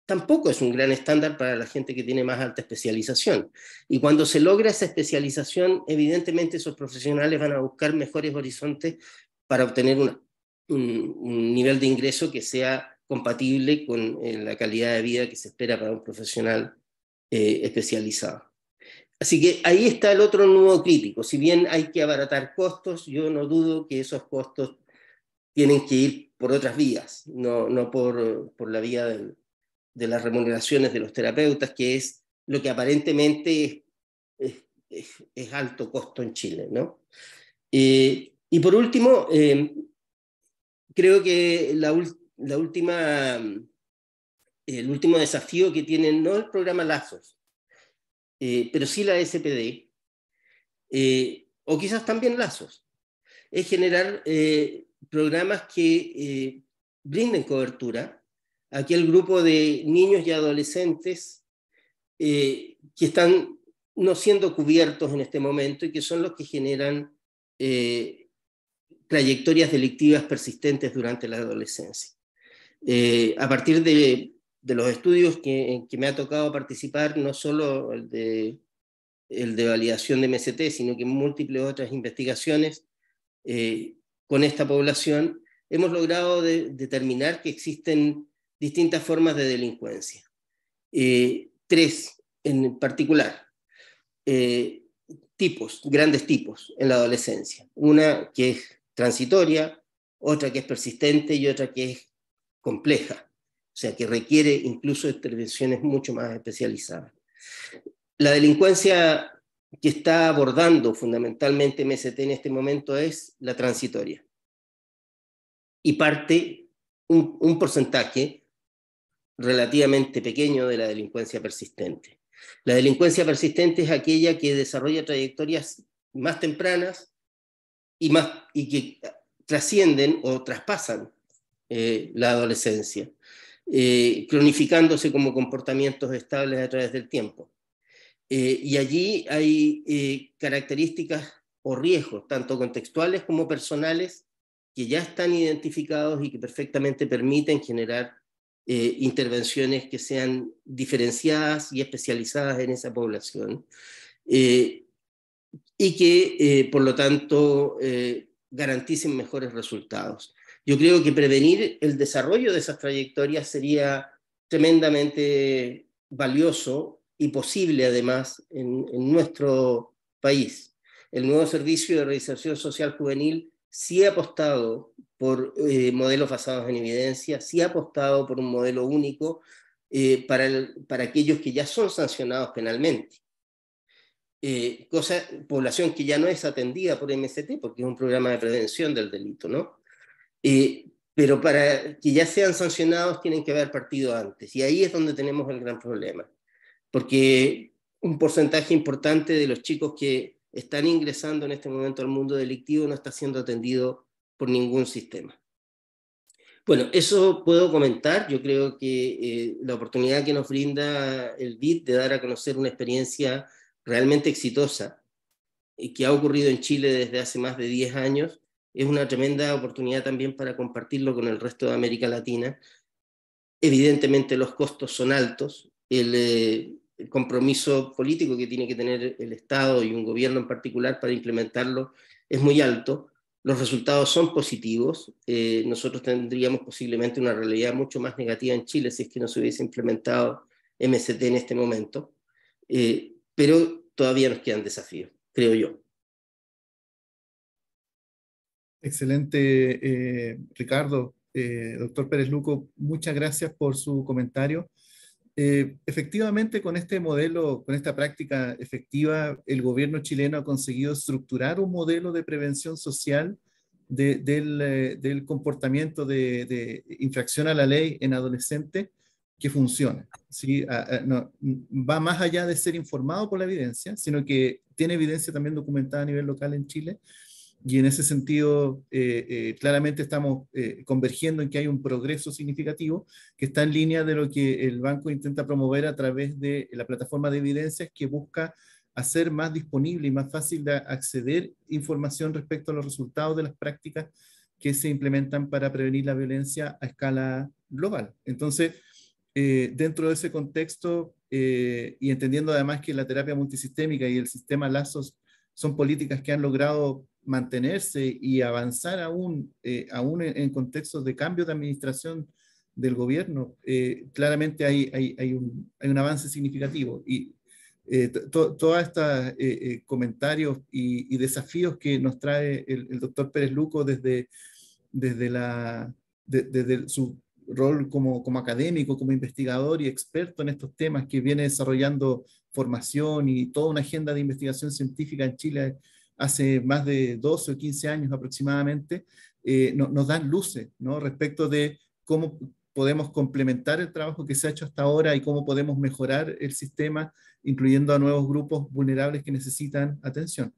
tampoco es un gran estándar para la gente que tiene más alta especialización. Y cuando se logra esa especialización, evidentemente esos profesionales van a buscar mejores horizontes para obtener un nivel de ingreso que sea compatible con la calidad de vida que se espera para un profesional especializado. Así que ahí está el otro nudo crítico. Si bien hay que abaratar costos, yo no dudo que esos costos tienen que ir por otras vías, no por la vía de las remuneraciones de los terapeutas, que es lo que aparentemente es alto costo en Chile, ¿no? Y por último, creo que el último desafío que tienen, no el programa LASUS, pero sí la SPD, o quizás también LASUS, es generar programas que brinden cobertura a aquel grupo de niños y adolescentes que están no siendo cubiertos en este momento y que son los que generan trayectorias delictivas persistentes durante la adolescencia. A partir de los estudios en que me ha tocado participar, no solo el de validación de MST, sino que múltiples otras investigaciones con esta población, hemos logrado determinar que existen distintas formas de delincuencia. Tres en particular, grandes tipos en la adolescencia. Una que es transitoria, otra que es persistente y otra que es compleja, o sea, que requiere incluso intervenciones mucho más especializadas. La delincuencia que está abordando fundamentalmente MST en este momento es la transitoria, y parte un porcentaje relativamente pequeño de la delincuencia persistente. La delincuencia persistente es aquella que desarrolla trayectorias más tempranas y que trascienden o traspasan la adolescencia, cronificándose como comportamientos estables a través del tiempo. Y allí hay características o riesgos, tanto contextuales como personales, que ya están identificados y que perfectamente permiten generar intervenciones que sean diferenciadas y especializadas en esa población, y que, por lo tanto, garanticen mejores resultados. Yo creo que prevenir el desarrollo de esas trayectorias sería tremendamente valioso y posible, además, en nuestro país. El nuevo Servicio de Reinserción Social Juvenil sí ha apostado por modelos basados en evidencia, sí ha apostado por un modelo único para aquellos que ya son sancionados penalmente. Población que ya no es atendida por MST, porque es un programa de prevención del delito, ¿no? Pero para que ya sean sancionados tienen que haber partido antes, y ahí es donde tenemos el gran problema, porque un porcentaje importante de los chicos que están ingresando en este momento al mundo delictivo no está siendo atendido por ningún sistema. Bueno, eso puedo comentar. Yo creo que la oportunidad que nos brinda el BID de dar a conocer una experiencia realmente exitosa que ha ocurrido en Chile desde hace más de 10 años, es una tremenda oportunidad también para compartirlo con el resto de América Latina. Evidentemente los costos son altos, el compromiso político que tiene que tener el Estado y un gobierno en particular para implementarlo es muy alto, los resultados son positivos, nosotros tendríamos posiblemente una realidad mucho más negativa en Chile si es que no se hubiese implementado MST en este momento, pero todavía nos quedan desafíos, creo yo. Excelente, Ricardo. Doctor Pérez Luco, muchas gracias por su comentario. Efectivamente, con este modelo, con esta práctica efectiva, el gobierno chileno ha conseguido estructurar un modelo de prevención social del comportamiento de infracción a la ley en adolescentes que funciona, ¿sí? No, va más allá de ser informado por la evidencia, sino que tiene evidencia también documentada a nivel local en Chile, y en ese sentido claramente estamos convergiendo en que hay un progreso significativo que está en línea de lo que el banco intenta promover a través de la plataforma de evidencias, que busca hacer más disponible y más fácil de acceder información respecto a los resultados de las prácticas que se implementan para prevenir la violencia a escala global. Entonces, dentro de ese contexto, y entendiendo además que la terapia multisistémica y el sistema LASU son políticas que han logrado mantenerse y avanzar aún en contextos de cambio de administración del gobierno, claramente hay un avance significativo, y todos estos comentarios y desafíos que nos trae el doctor Pérez Luco desde su rol como académico, como investigador y experto en estos temas, que viene desarrollando formación y toda una agenda de investigación científica en Chile hace más de 12 o 15 años aproximadamente, nos dan luces, ¿no?, respecto de cómo podemos complementar el trabajo que se ha hecho hasta ahora y cómo podemos mejorar el sistema, incluyendo a nuevos grupos vulnerables que necesitan atención.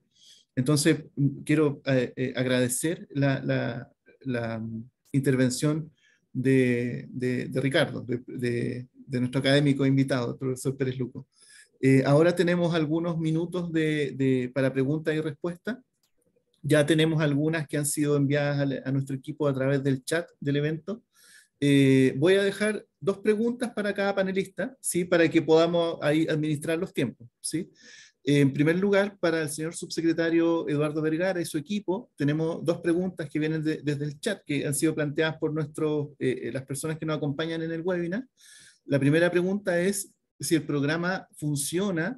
Entonces, quiero agradecer la intervención de Ricardo, de nuestro académico invitado, el profesor Pérez Luco. Ahora tenemos algunos minutos para preguntas y respuestas. Ya tenemos algunas que han sido enviadas a nuestro equipo a través del chat del evento. Voy a dejar dos preguntas para cada panelista, ¿sí?, para que podamos ahí administrar los tiempos, ¿sí? En primer lugar, para el señor subsecretario Eduardo Vergara y su equipo, tenemos dos preguntas que vienen desde el chat, que han sido planteadas por las personas que nos acompañan en el webinar. La primera pregunta es si el programa funciona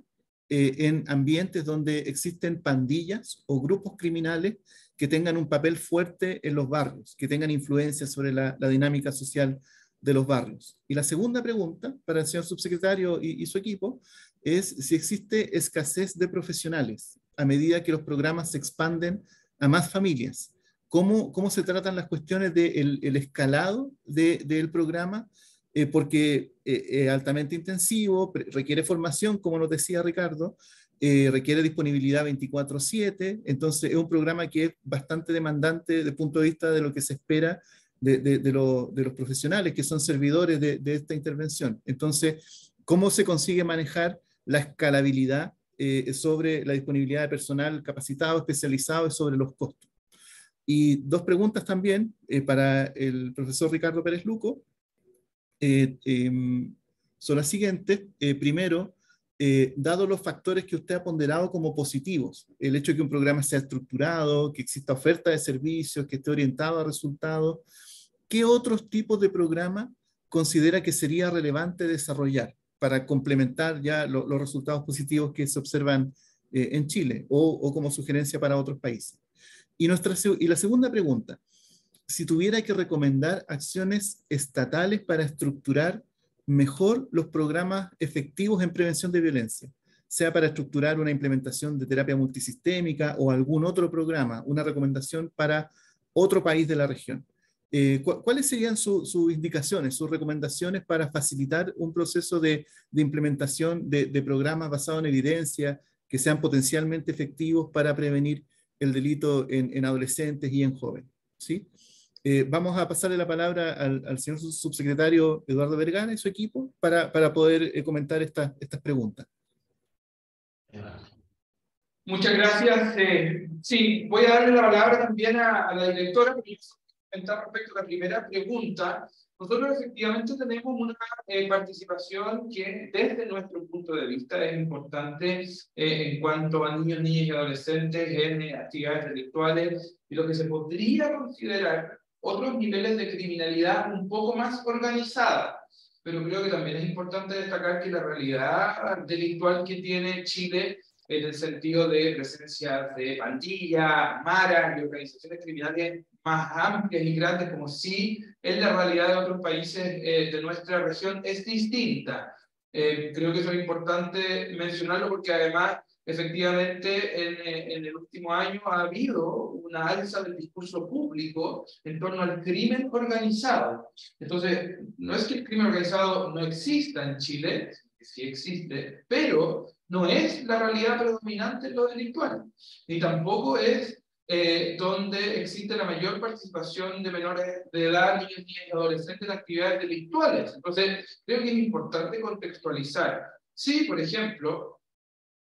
en ambientes donde existen pandillas o grupos criminales que tengan un papel fuerte en los barrios, que tengan influencia sobre la dinámica social de los barrios. Y la segunda pregunta para el señor subsecretario y su equipo es si existe escasez de profesionales a medida que los programas se expanden a más familias. ¿Cómo se tratan las cuestiones del escalado del programa? Porque es altamente intensivo, requiere formación, como nos decía Ricardo, requiere disponibilidad 24/7, entonces es un programa que es bastante demandante desde el punto de vista de lo que se espera de los profesionales que son servidores de esta intervención. Entonces, ¿cómo se consigue manejar la escalabilidad sobre la disponibilidad de personal capacitado, especializado y sobre los costos. Y dos preguntas también para el profesor Ricardo Pérez Luco son las siguientes. Primero, dado los factores que usted ha ponderado como positivos, el hecho de que un programa sea estructurado, que exista oferta de servicios, que esté orientado a resultados, ¿qué otros tipos de programa considera que sería relevante desarrollar para complementar ya los resultados positivos que se observan en Chile o como sugerencia para otros países? Y la segunda pregunta, si tuviera que recomendar acciones estatales para estructurar mejor los programas efectivos en prevención de violencia, sea para estructurar una implementación de terapia multisistémica o algún otro programa, una recomendación para otro país de la región. ¿Cuáles serían sus indicaciones, sus recomendaciones para facilitar un proceso de implementación de programas basados en evidencia que sean potencialmente efectivos para prevenir el delito en adolescentes y en jóvenes? ¿Sí? Vamos a pasarle la palabra al señor subsecretario Eduardo Vergara y su equipo para poder comentar estas preguntas. Muchas gracias. Sí, voy a darle la palabra también a la directora porque comentar respecto a la primera pregunta. Nosotros efectivamente tenemos una participación que desde nuestro punto de vista es importante en cuanto a niños, niñas y adolescentes en actividades delictuales y lo que se podría considerar otros niveles de criminalidad un poco más organizada, pero creo que también es importante destacar que la realidad delictual que tiene Chile en el sentido de presencia de pandillas, maras y organizaciones criminales más amplias y grandes como sí en la realidad de otros países de nuestra región es distinta. Creo que eso es importante mencionarlo porque además efectivamente, en el último año ha habido una alza del discurso público en torno al crimen organizado. Entonces, no es que el crimen organizado no exista en Chile, que sí existe, pero no es la realidad predominante en lo delictual, ni tampoco es donde existe la mayor participación de menores de edad, niños, niñas y adolescentes en actividades delictuales. Entonces, creo que es importante contextualizar. Sí, por ejemplo,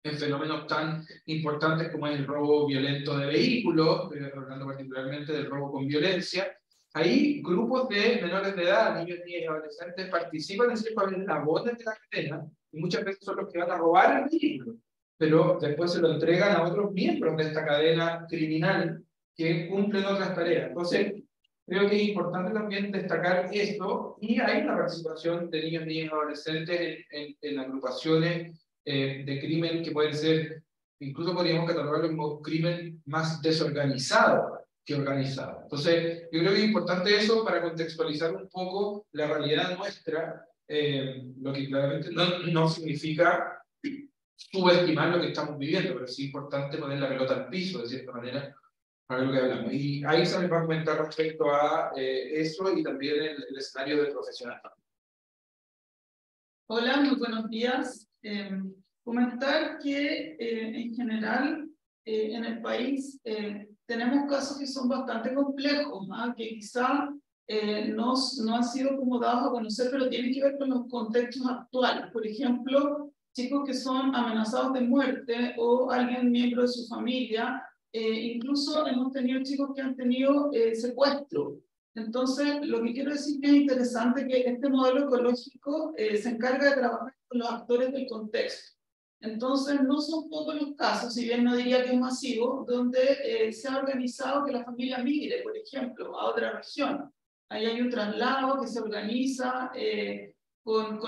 en fenómenos tan importantes como el robo violento de vehículos, hablando particularmente del robo con violencia, ahí grupos de menores de edad, niños, niñas y adolescentes participan en ciertos eslabones de la cadena y muchas veces son los que van a robar el vehículo, pero después se lo entregan a otros miembros de esta cadena criminal que cumplen otras tareas. Entonces, creo que es importante también destacar esto y hay una participación de niños, niñas y adolescentes en agrupaciones de crimen que pueden ser, incluso podríamos catalogarlo como crimen más desorganizado que organizado. Entonces, yo creo que es importante eso para contextualizar un poco la realidad nuestra, lo que claramente no significa subestimar lo que estamos viviendo, pero sí es importante poner la pelota al piso, de cierta manera, para lo que hablamos. Y ahí se me va a comentar respecto a eso y también el escenario del profesional. Hola, muy buenos días. Comentar que en general en el país tenemos casos que son bastante complejos, ¿ah? Que quizá no han sido como dados a conocer, pero tienen que ver con los contextos actuales. Por ejemplo, chicos que son amenazados de muerte o alguien miembro de su familia, incluso hemos tenido chicos que han tenido secuestro. Entonces, lo que quiero decir que es interesante que este modelo ecológico se encarga de trabajar con los actores del contexto. Entonces, no son pocos los casos, si bien no diría que es masivo, donde se ha organizado que la familia migre, por ejemplo, a otra región. Ahí hay un traslado que se organiza con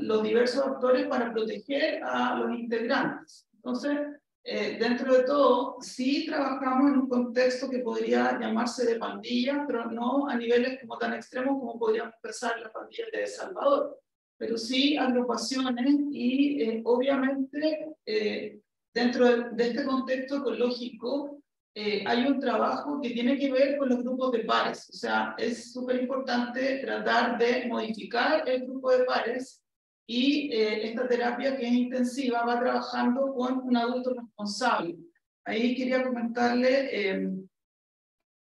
los diversos actores para proteger a los integrantes. Entonces, dentro de todo, sí trabajamos en un contexto que podría llamarse de pandillas, pero no a niveles como tan extremos como podríamos pensar las pandillas de El Salvador, pero sí agrupaciones y obviamente dentro de este contexto ecológico hay un trabajo que tiene que ver con los grupos de pares, o sea, es súper importante tratar de modificar el grupo de pares. Y esta terapia que es intensiva va trabajando con un adulto responsable. Ahí quería comentarle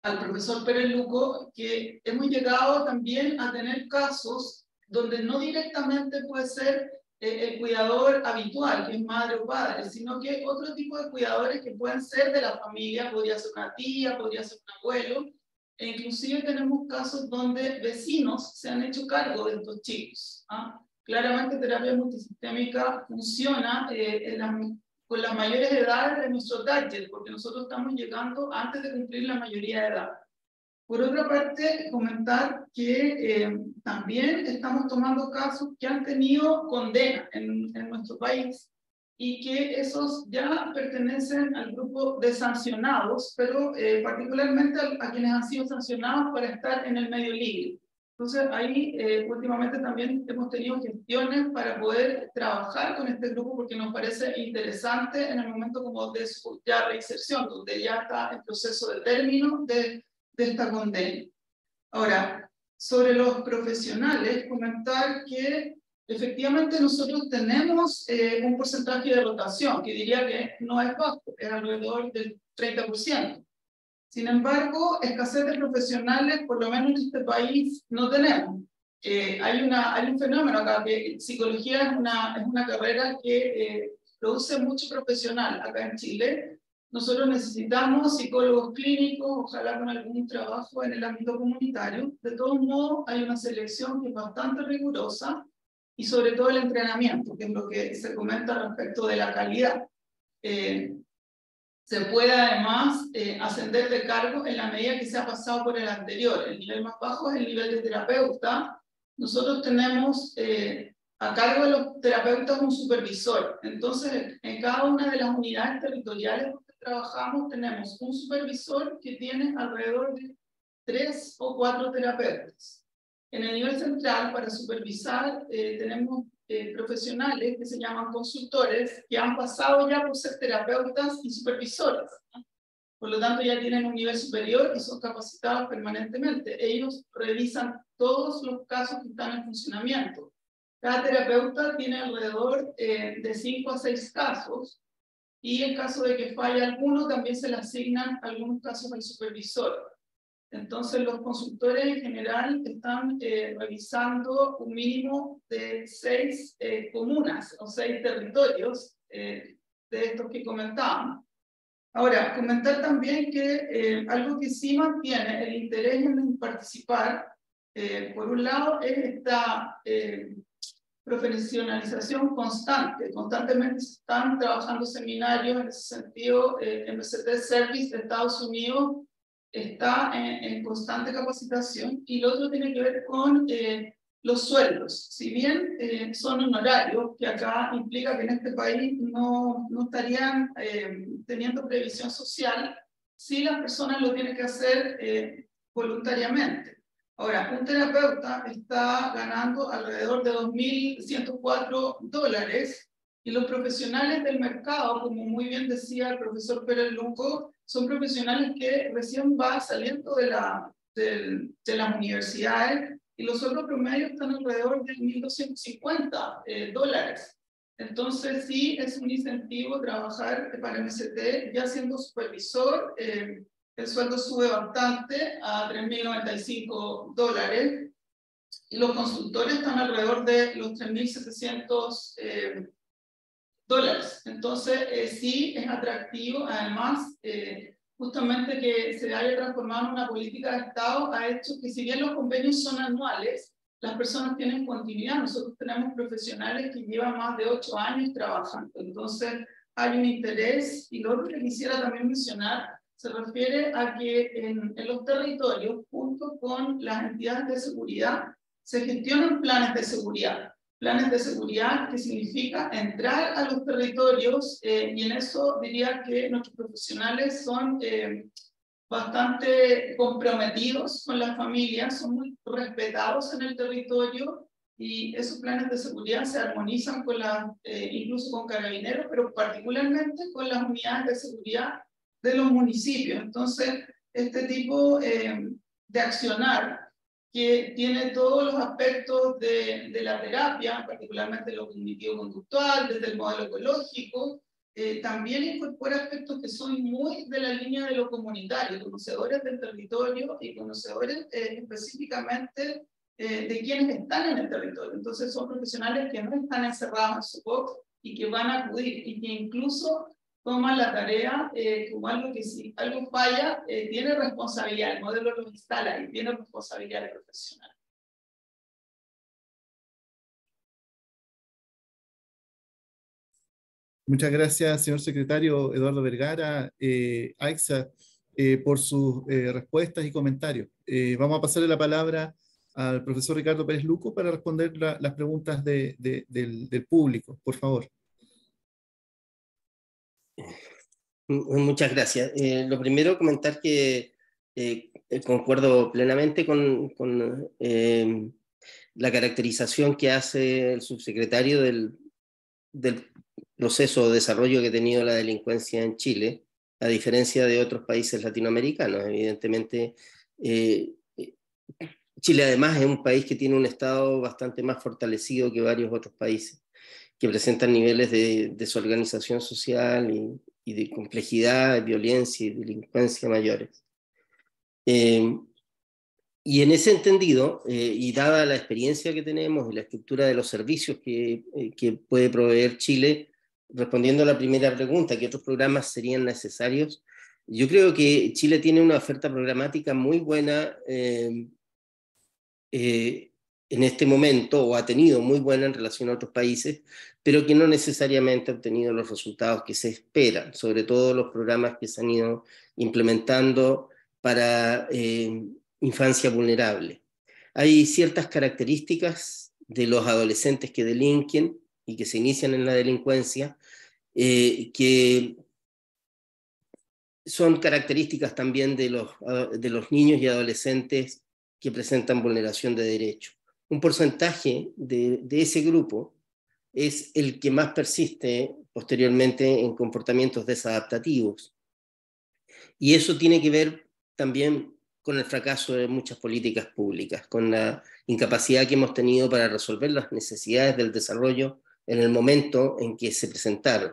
al profesor Pérez Luco que hemos llegado también a tener casos donde no directamente puede ser el cuidador habitual, que es madre o padre, sino que otro tipo de cuidadores que pueden ser de la familia, podría ser una tía, podría ser un abuelo, e inclusive tenemos casos donde vecinos se han hecho cargo de estos chicos. Claramente terapia multisistémica funciona con las mayores edades de nuestro target, porque nosotros estamos llegando antes de cumplir la mayoría de edad. Por otra parte, comentar que también estamos tomando casos que han tenido condena en nuestro país y que esos ya pertenecen al grupo de sancionados, pero particularmente a quienes han sido sancionados para estar en el medio libre. Entonces ahí últimamente también hemos tenido gestiones para poder trabajar con este grupo porque nos parece interesante en el momento como de su ya reinserción, donde ya está el proceso de término de esta condena. Ahora, sobre los profesionales, comentar que efectivamente nosotros tenemos un porcentaje de rotación, que diría que no es bajo, es alrededor del 30%. Sin embargo, escasez de profesionales, por lo menos en este país, no tenemos. Hay un fenómeno acá, que psicología es una carrera que produce mucho profesional acá en Chile. Nosotros necesitamos psicólogos clínicos, ojalá con algún trabajo en el ámbito comunitario. De todos modos, hay una selección que es bastante rigurosa y sobre todo el entrenamiento, que es lo que se comenta respecto de la calidad. Se puede además ascender de cargo en la medida que se ha pasado por el anterior. El nivel más bajo es el nivel de terapeuta. Nosotros tenemos a cargo de los terapeutas un supervisor. Entonces, en cada una de las unidades territoriales donde trabajamos tenemos un supervisor que tiene alrededor de 3 o 4 terapeutas. En el nivel central, para supervisar, tenemos profesionales que se llaman consultores, que han pasado ya por ser terapeutas y supervisores, ¿no? Por lo tanto ya tienen un nivel superior y son capacitados permanentemente. Ellos revisan todos los casos que están en funcionamiento. Cada terapeuta tiene alrededor de 5 a 6 casos, y en caso de que falle alguno también se le asignan algunos casos al supervisor. Entonces, los consultores en general están revisando un mínimo de 6 comunas o 6 territorios de estos que comentábamos. Ahora, comentar también que algo que sí mantiene el interés en participar, por un lado, es esta profesionalización constante. Constantemente se están trabajando seminarios en ese sentido. MCT Service de Estados Unidos está en constante capacitación, y lo otro tiene que ver con los sueldos. Si bien son honorarios, que acá implica que en este país no estarían teniendo previsión social, sí las personas lo tienen que hacer voluntariamente. Ahora, un terapeuta está ganando alrededor de $2.104, y los profesionales del mercado, como muy bien decía el profesor Pérez Luco, son profesionales que recién van saliendo de las universidades, y los otros promedios están alrededor de $1.250. Entonces sí es un incentivo trabajar para MCT ya siendo supervisor. El sueldo sube bastante a $3.095, y los consultores están alrededor de los $3.700. Entonces, sí es atractivo. Además, justamente que se haya transformado en una política de Estado ha hecho que, si bien los convenios son anuales, las personas tienen continuidad. Nosotros tenemos profesionales que llevan más de 8 años trabajando. Entonces, hay un interés. Y lo otro que quisiera también mencionar se refiere a que en los territorios, junto con las entidades de seguridad, se gestionan planes de seguridad. Planes de seguridad, que significa entrar a los territorios, y en eso diría que nuestros profesionales son bastante comprometidos con las familias, son muy respetados en el territorio, y esos planes de seguridad se armonizan con incluso con carabineros, pero particularmente con las unidades de seguridad de los municipios. Entonces, este tipo de accionar, que tiene todos los aspectos de la terapia, particularmente lo cognitivo-conductual, desde el modelo ecológico, también incorpora aspectos que son muy de la línea de lo comunitario, conocedores del territorio y conocedores específicamente de quienes están en el territorio. Entonces son profesionales que no están encerrados en su box y que van a acudir y que incluso toman la tarea como algo que si algo falla, tiene responsabilidad, el modelo lo instala y tiene responsabilidad profesional. Muchas gracias, señor secretario Eduardo Vergara, Aixa, por sus respuestas y comentarios. Vamos a pasarle la palabra al profesor Ricardo Pérez Luco para responder las preguntas del público, por favor. Muchas gracias. Lo primero, comentar que concuerdo plenamente con la caracterización que hace el subsecretario del proceso de desarrollo que ha tenido la delincuencia en Chile, a diferencia de otros países latinoamericanos. Evidentemente, Chile además es un país que tiene un Estado bastante más fortalecido que varios otros países, que presentan niveles de desorganización social y de complejidad, de violencia y delincuencia mayores. Y en ese entendido, y dada la experiencia que tenemos y la estructura de los servicios que puede proveer Chile, respondiendo a la primera pregunta, ¿qué otros programas serían necesarios? Yo creo que Chile tiene una oferta programática muy buena en este momento, o ha tenido muy buena en relación a otros países, pero que no necesariamente ha obtenido los resultados que se esperan, sobre todo los programas que se han ido implementando para infancia vulnerable. Hay ciertas características de los adolescentes que delinquen y que se inician en la delincuencia, que son características también de los niños y adolescentes que presentan vulneración de derechos. Un porcentaje de ese grupo es el que más persiste posteriormente en comportamientos desadaptativos. Y eso tiene que ver también con el fracaso de muchas políticas públicas, con la incapacidad que hemos tenido para resolver las necesidades del desarrollo en el momento en que se presentaron,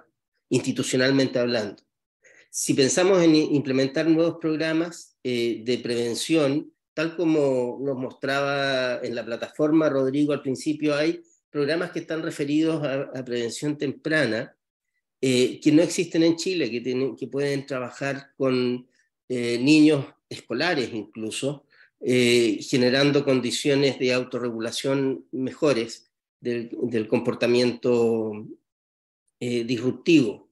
institucionalmente hablando. Si pensamos en implementar nuevos programas de prevención, tal como nos mostraba en la plataforma Rodrigo al principio, hay programas que están referidos a prevención temprana, que no existen en Chile, que pueden trabajar con niños escolares incluso, generando condiciones de autorregulación mejores del comportamiento disruptivo,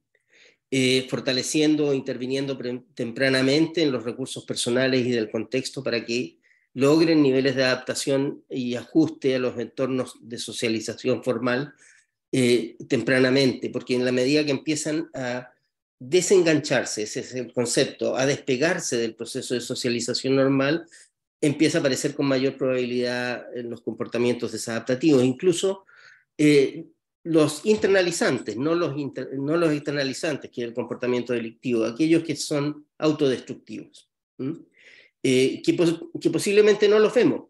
fortaleciendo o interviniendo tempranamente en los recursos personales y del contexto para que logren niveles de adaptación y ajuste a los entornos de socialización formal tempranamente, porque en la medida que empiezan a desengancharse, ese es el concepto, a despegarse del proceso de socialización normal, empieza a aparecer con mayor probabilidad en los comportamientos desadaptativos, incluso los internalizantes, no los externalizantes, que es el comportamiento delictivo, aquellos que son autodestructivos, que posiblemente no los vemos,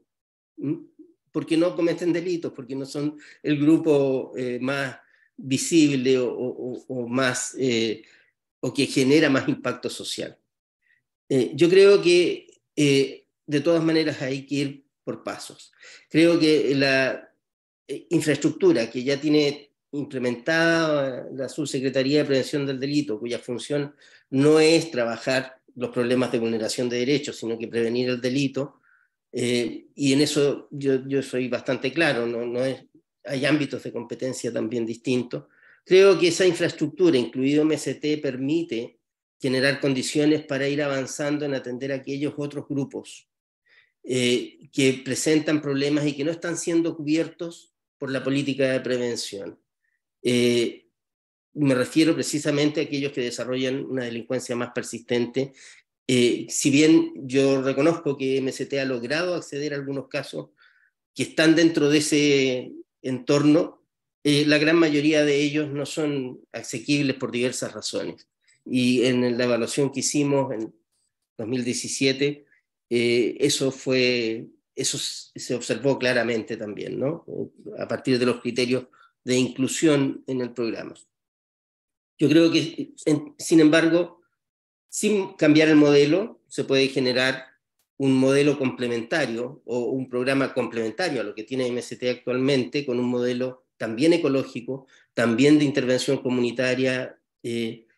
porque no cometen delitos, porque no son el grupo más visible o más... o que genera más impacto social. Yo creo que de todas maneras hay que ir por pasos. Creo que la infraestructura que ya tiene implementada la Subsecretaría de Prevención del Delito, cuya función no es trabajar los problemas de vulneración de derechos, sino que prevenir el delito, y en eso yo soy bastante claro, hay ámbitos de competencia también distintos. Creo que esa infraestructura, incluido MST, permite generar condiciones para ir avanzando en atender a aquellos otros grupos que presentan problemas y que no están siendo cubiertos por la política de prevención. Me refiero precisamente a aquellos que desarrollan una delincuencia más persistente. Si bien yo reconozco que MST ha logrado acceder a algunos casos que están dentro de ese entorno, la gran mayoría de ellos no son asequibles por diversas razones. Y en la evaluación que hicimos en 2017, eso se observó claramente también, ¿no? A partir de los criterios de inclusión en el programa. Yo creo que, sin embargo, sin cambiar el modelo, se puede generar un modelo complementario o un programa complementario a lo que tiene MST actualmente, con un modelo también ecológico, también de intervención comunitaria,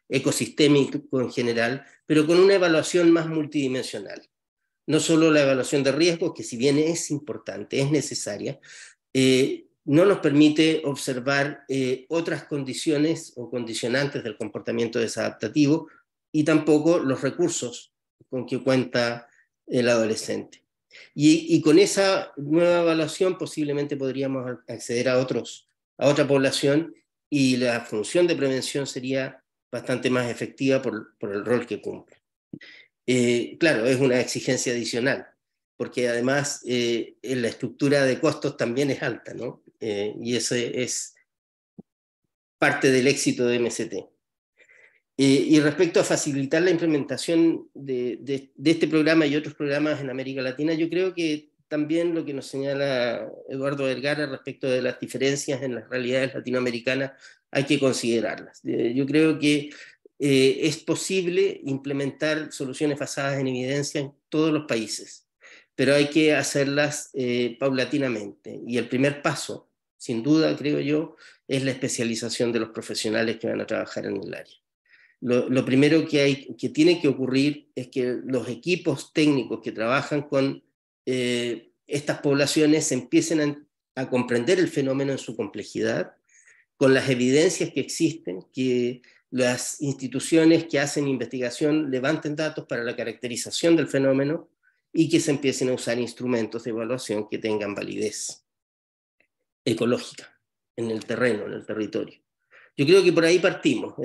ecosistémico en general, pero con una evaluación más multidimensional. No solo la evaluación de riesgos, que si bien es importante, es necesaria, no nos permite observar otras condiciones o condicionantes del comportamiento desadaptativo y tampoco los recursos con que cuenta el adolescente. Y con esa nueva evaluación posiblemente podríamos acceder a otra población, y la función de prevención sería bastante más efectiva por el rol que cumple. Claro, es una exigencia adicional, porque además la estructura de costos también es alta, ¿no? Y ese es parte del éxito de MST. Y respecto a facilitar la implementación de este programa y otros programas en América Latina, yo creo que también lo que nos señala Eduardo Vergara respecto de las diferencias en las realidades latinoamericanas, hay que considerarlas. Yo creo que es posible implementar soluciones basadas en evidencia en todos los países, pero hay que hacerlas paulatinamente. Y el primer paso, sin duda, creo yo, es la especialización de los profesionales que van a trabajar en el área. Lo primero que tiene que ocurrir es que los equipos técnicos que trabajan con estas poblaciones empiecen a comprender el fenómeno en su complejidad, con las evidencias que existen, que las instituciones que hacen investigación levanten datos para la caracterización del fenómeno, y que se empiecen a usar instrumentos de evaluación que tengan validez ecológica en el terreno, en el territorio. Yo creo que por ahí partimos.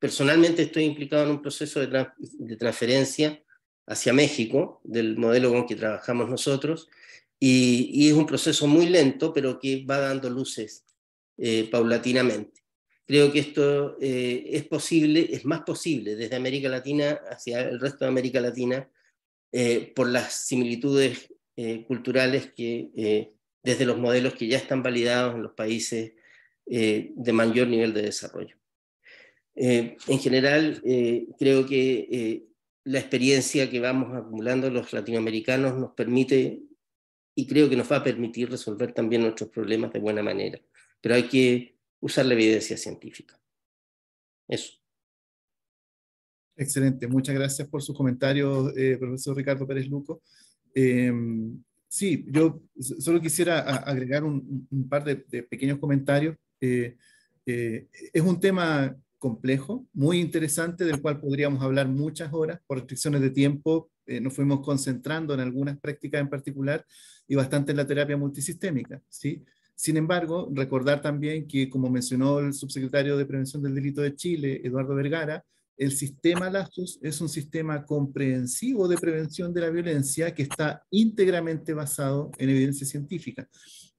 Personalmente estoy implicado en un proceso de transferencia hacia México, del modelo con que trabajamos nosotros, y es un proceso muy lento, pero que va dando luces paulatinamente. Creo que esto es más posible desde América Latina hacia el resto de América Latina por las similitudes culturales que desde los modelos que ya están validados en los países de mayor nivel de desarrollo. En general, creo que la experiencia que vamos acumulando los latinoamericanos nos permite, y creo que nos va a permitir, resolver también nuestros problemas de buena manera. Pero hay que usar la evidencia científica. Eso. Excelente. Muchas gracias por sus comentarios, profesor Ricardo Pérez Luco. Sí, yo solo quisiera agregar un par de pequeños comentarios. Es un tema complejo, muy interesante, del cual podríamos hablar muchas horas. Por restricciones de tiempo, nos fuimos concentrando en algunas prácticas en particular y bastante en la terapia multisistémica, ¿sí? Sin embargo, recordar también que, como mencionó el subsecretario de Prevención del Delito de Chile, Eduardo Vergara, el sistema LASU es un sistema comprensivo de prevención de la violencia que está íntegramente basado en evidencia científica.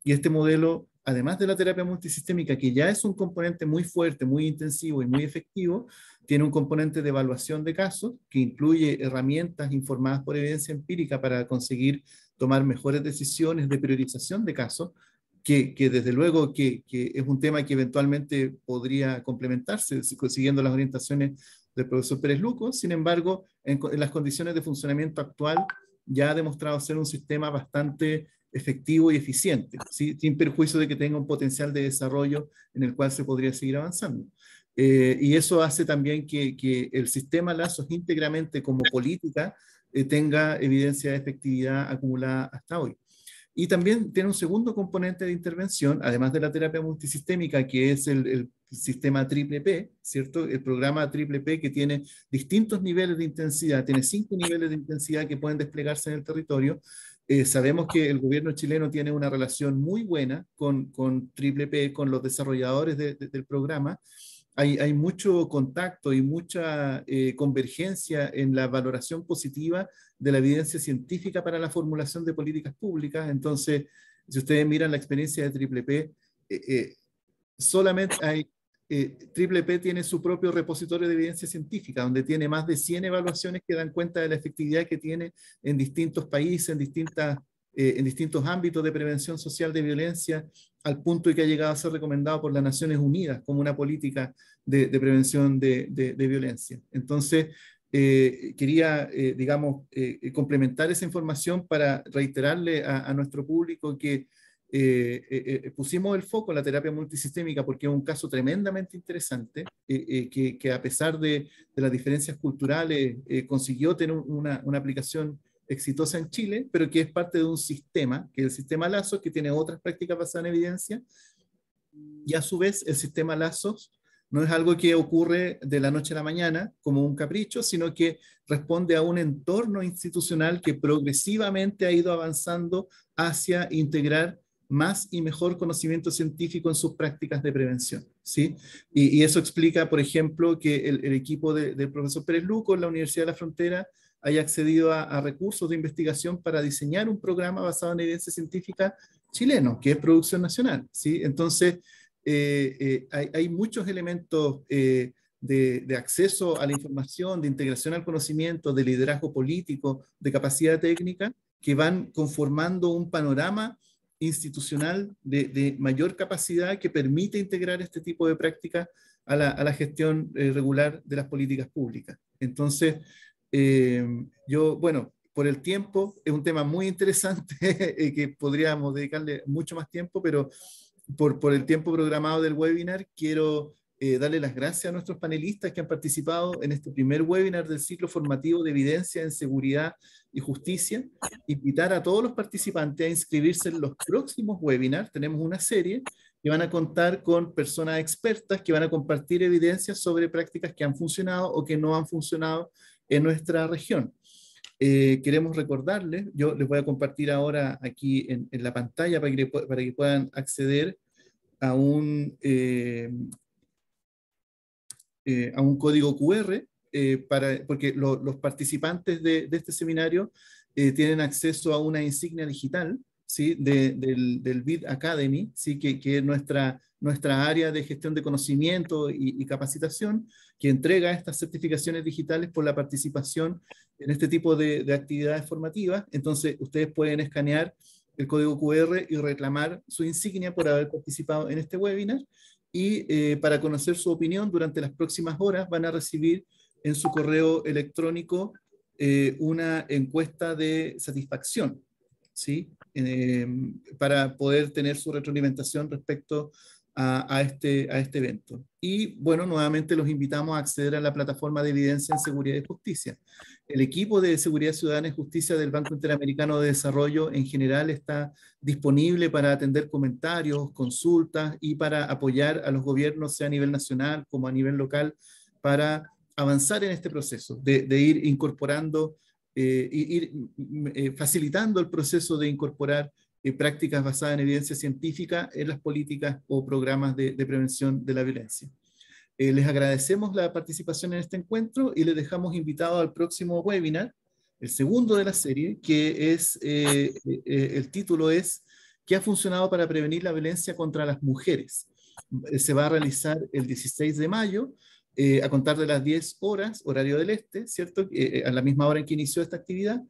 Y este modelo, además de la terapia multisistémica, que ya es un componente muy fuerte, muy intensivo y muy efectivo, tiene un componente de evaluación de casos que incluye herramientas informadas por evidencia empírica para conseguir tomar mejores decisiones de priorización de casos, que desde luego que es un tema que eventualmente podría complementarse siguiendo las orientaciones del profesor Pérez Luco. Sin embargo, en las condiciones de funcionamiento actual ya ha demostrado ser un sistema bastante efectivo y eficiente, ¿sí? Sin perjuicio de que tenga un potencial de desarrollo en el cual se podría seguir avanzando. Y eso hace también que el sistema LASU íntegramente como política tenga evidencia de efectividad acumulada hasta hoy. Y también tiene un segundo componente de intervención, además de la terapia multisistémica, que es el sistema Triple P, ¿cierto? El programa Triple P, que tiene distintos niveles de intensidad, tiene 5 niveles de intensidad que pueden desplegarse en el territorio. Sabemos que el gobierno chileno tiene una relación muy buena con Triple P, con los desarrolladores del programa. Hay mucho contacto y mucha convergencia en la valoración positiva de la evidencia científica para la formulación de políticas públicas. Entonces, si ustedes miran la experiencia de Triple P, solamente hay... Triple P tiene su propio repositorio de evidencia científica, donde tiene más de 100 evaluaciones que dan cuenta de la efectividad que tiene en distintos países, en distintos ámbitos de prevención social de violencia, al punto de que ha llegado a ser recomendado por las Naciones Unidas como una política de prevención de violencia. Entonces, Quería, digamos, complementar esa información para reiterarle a nuestro público que pusimos el foco en la terapia multisistémica porque es un caso tremendamente interesante que a pesar de las diferencias culturales consiguió tener una aplicación exitosa en Chile, pero que es parte de un sistema, que es el sistema LASO, que tiene otras prácticas basadas en evidencia, y a su vez el sistema LASO no es algo que ocurre de la noche a la mañana como un capricho, sino que responde a un entorno institucional que progresivamente ha ido avanzando hacia integrar más y mejor conocimiento científico en sus prácticas de prevención, ¿sí? Y eso explica, por ejemplo, que el equipo del profesor Pérez Luco en la Universidad de la Frontera haya accedido a recursos de investigación para diseñar un programa basado en evidencia científica chileno, que es producción nacional, ¿sí? Entonces, hay muchos elementos de acceso a la información, de integración al conocimiento, de liderazgo político, de capacidad técnica, que van conformando un panorama institucional de mayor capacidad que permite integrar este tipo de prácticas a la gestión regular de las políticas públicas. Entonces, yo, bueno, por el tiempo, es un tema muy interesante que podríamos dedicarle mucho más tiempo, pero por el tiempo programado del webinar, quiero darle las gracias a nuestros panelistas que han participado en este primer webinar del ciclo formativo de evidencia en seguridad y justicia. Invitar a todos los participantes a inscribirse en los próximos webinars. Tenemos una serie que van a contar con personas expertas que van a compartir evidencias sobre prácticas que han funcionado o que no han funcionado en nuestra región. Queremos recordarles, yo les voy a compartir ahora aquí en la pantalla para que puedan acceder a un código QR, porque los participantes de este seminario tienen acceso a una insignia digital, ¿sí? del BID Academy, ¿sí? que es nuestra área de gestión de conocimiento y capacitación, que entrega estas certificaciones digitales por la participación en este tipo de actividades formativas. Entonces, ustedes pueden escanear el código QR y reclamar su insignia por haber participado en este webinar. Y para conocer su opinión, durante las próximas horas van a recibir en su correo electrónico una encuesta de satisfacción, ¿sí? Para poder tener su retroalimentación respecto a este evento. Y bueno, nuevamente los invitamos a acceder a la plataforma de evidencia en seguridad y justicia. El equipo de Seguridad Ciudadana y Justicia del Banco Interamericano de Desarrollo en general está disponible para atender comentarios, consultas y para apoyar a los gobiernos, sea a nivel nacional como a nivel local, para avanzar en este proceso de ir incorporando, facilitando el proceso de incorporar prácticas basadas en evidencia científica en las políticas o programas de prevención de la violencia. Les agradecemos la participación en este encuentro y les dejamos invitados al próximo webinar, el segundo de la serie, que es, el título es ¿Qué ha funcionado para prevenir la violencia contra las mujeres? Se va a realizar el 16 de mayo, a contar de las 10 horas, horario del este, ¿cierto? A la misma hora en que inició esta actividad,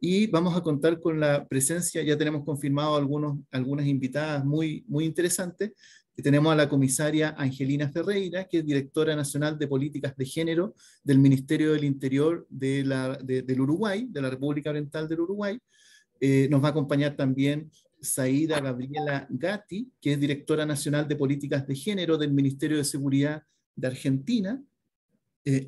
y vamos a contar con la presencia, ya tenemos confirmado algunas invitadas muy, muy interesantes. Tenemos a la comisaria Angelina Ferreira, que es directora nacional de políticas de género del Ministerio del Interior del Uruguay, de la República Oriental del Uruguay. Nos va a acompañar también Saida Gabriela Gatti, que es directora nacional de políticas de género del Ministerio de Seguridad de Argentina.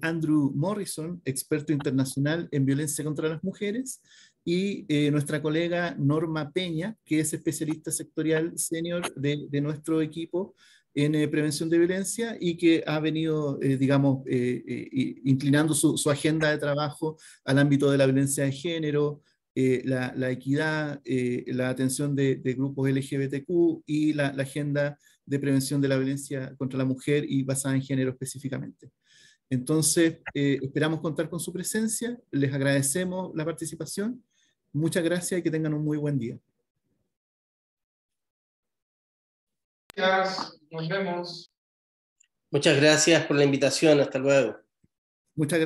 Andrew Morrison, experto internacional en violencia contra las mujeres, y nuestra colega Norma Peña, que es especialista sectorial senior de nuestro equipo en prevención de violencia y que ha venido, digamos, inclinando su agenda de trabajo al ámbito de la violencia de género, la equidad, la atención de grupos LGBTQ y la agenda de prevención de la violencia contra la mujer y basada en género específicamente. Entonces, esperamos contar con su presencia, les agradecemos la participación, muchas gracias y que tengan un muy buen día. Gracias, nos vemos. Muchas gracias por la invitación, hasta luego. Muchas gracias.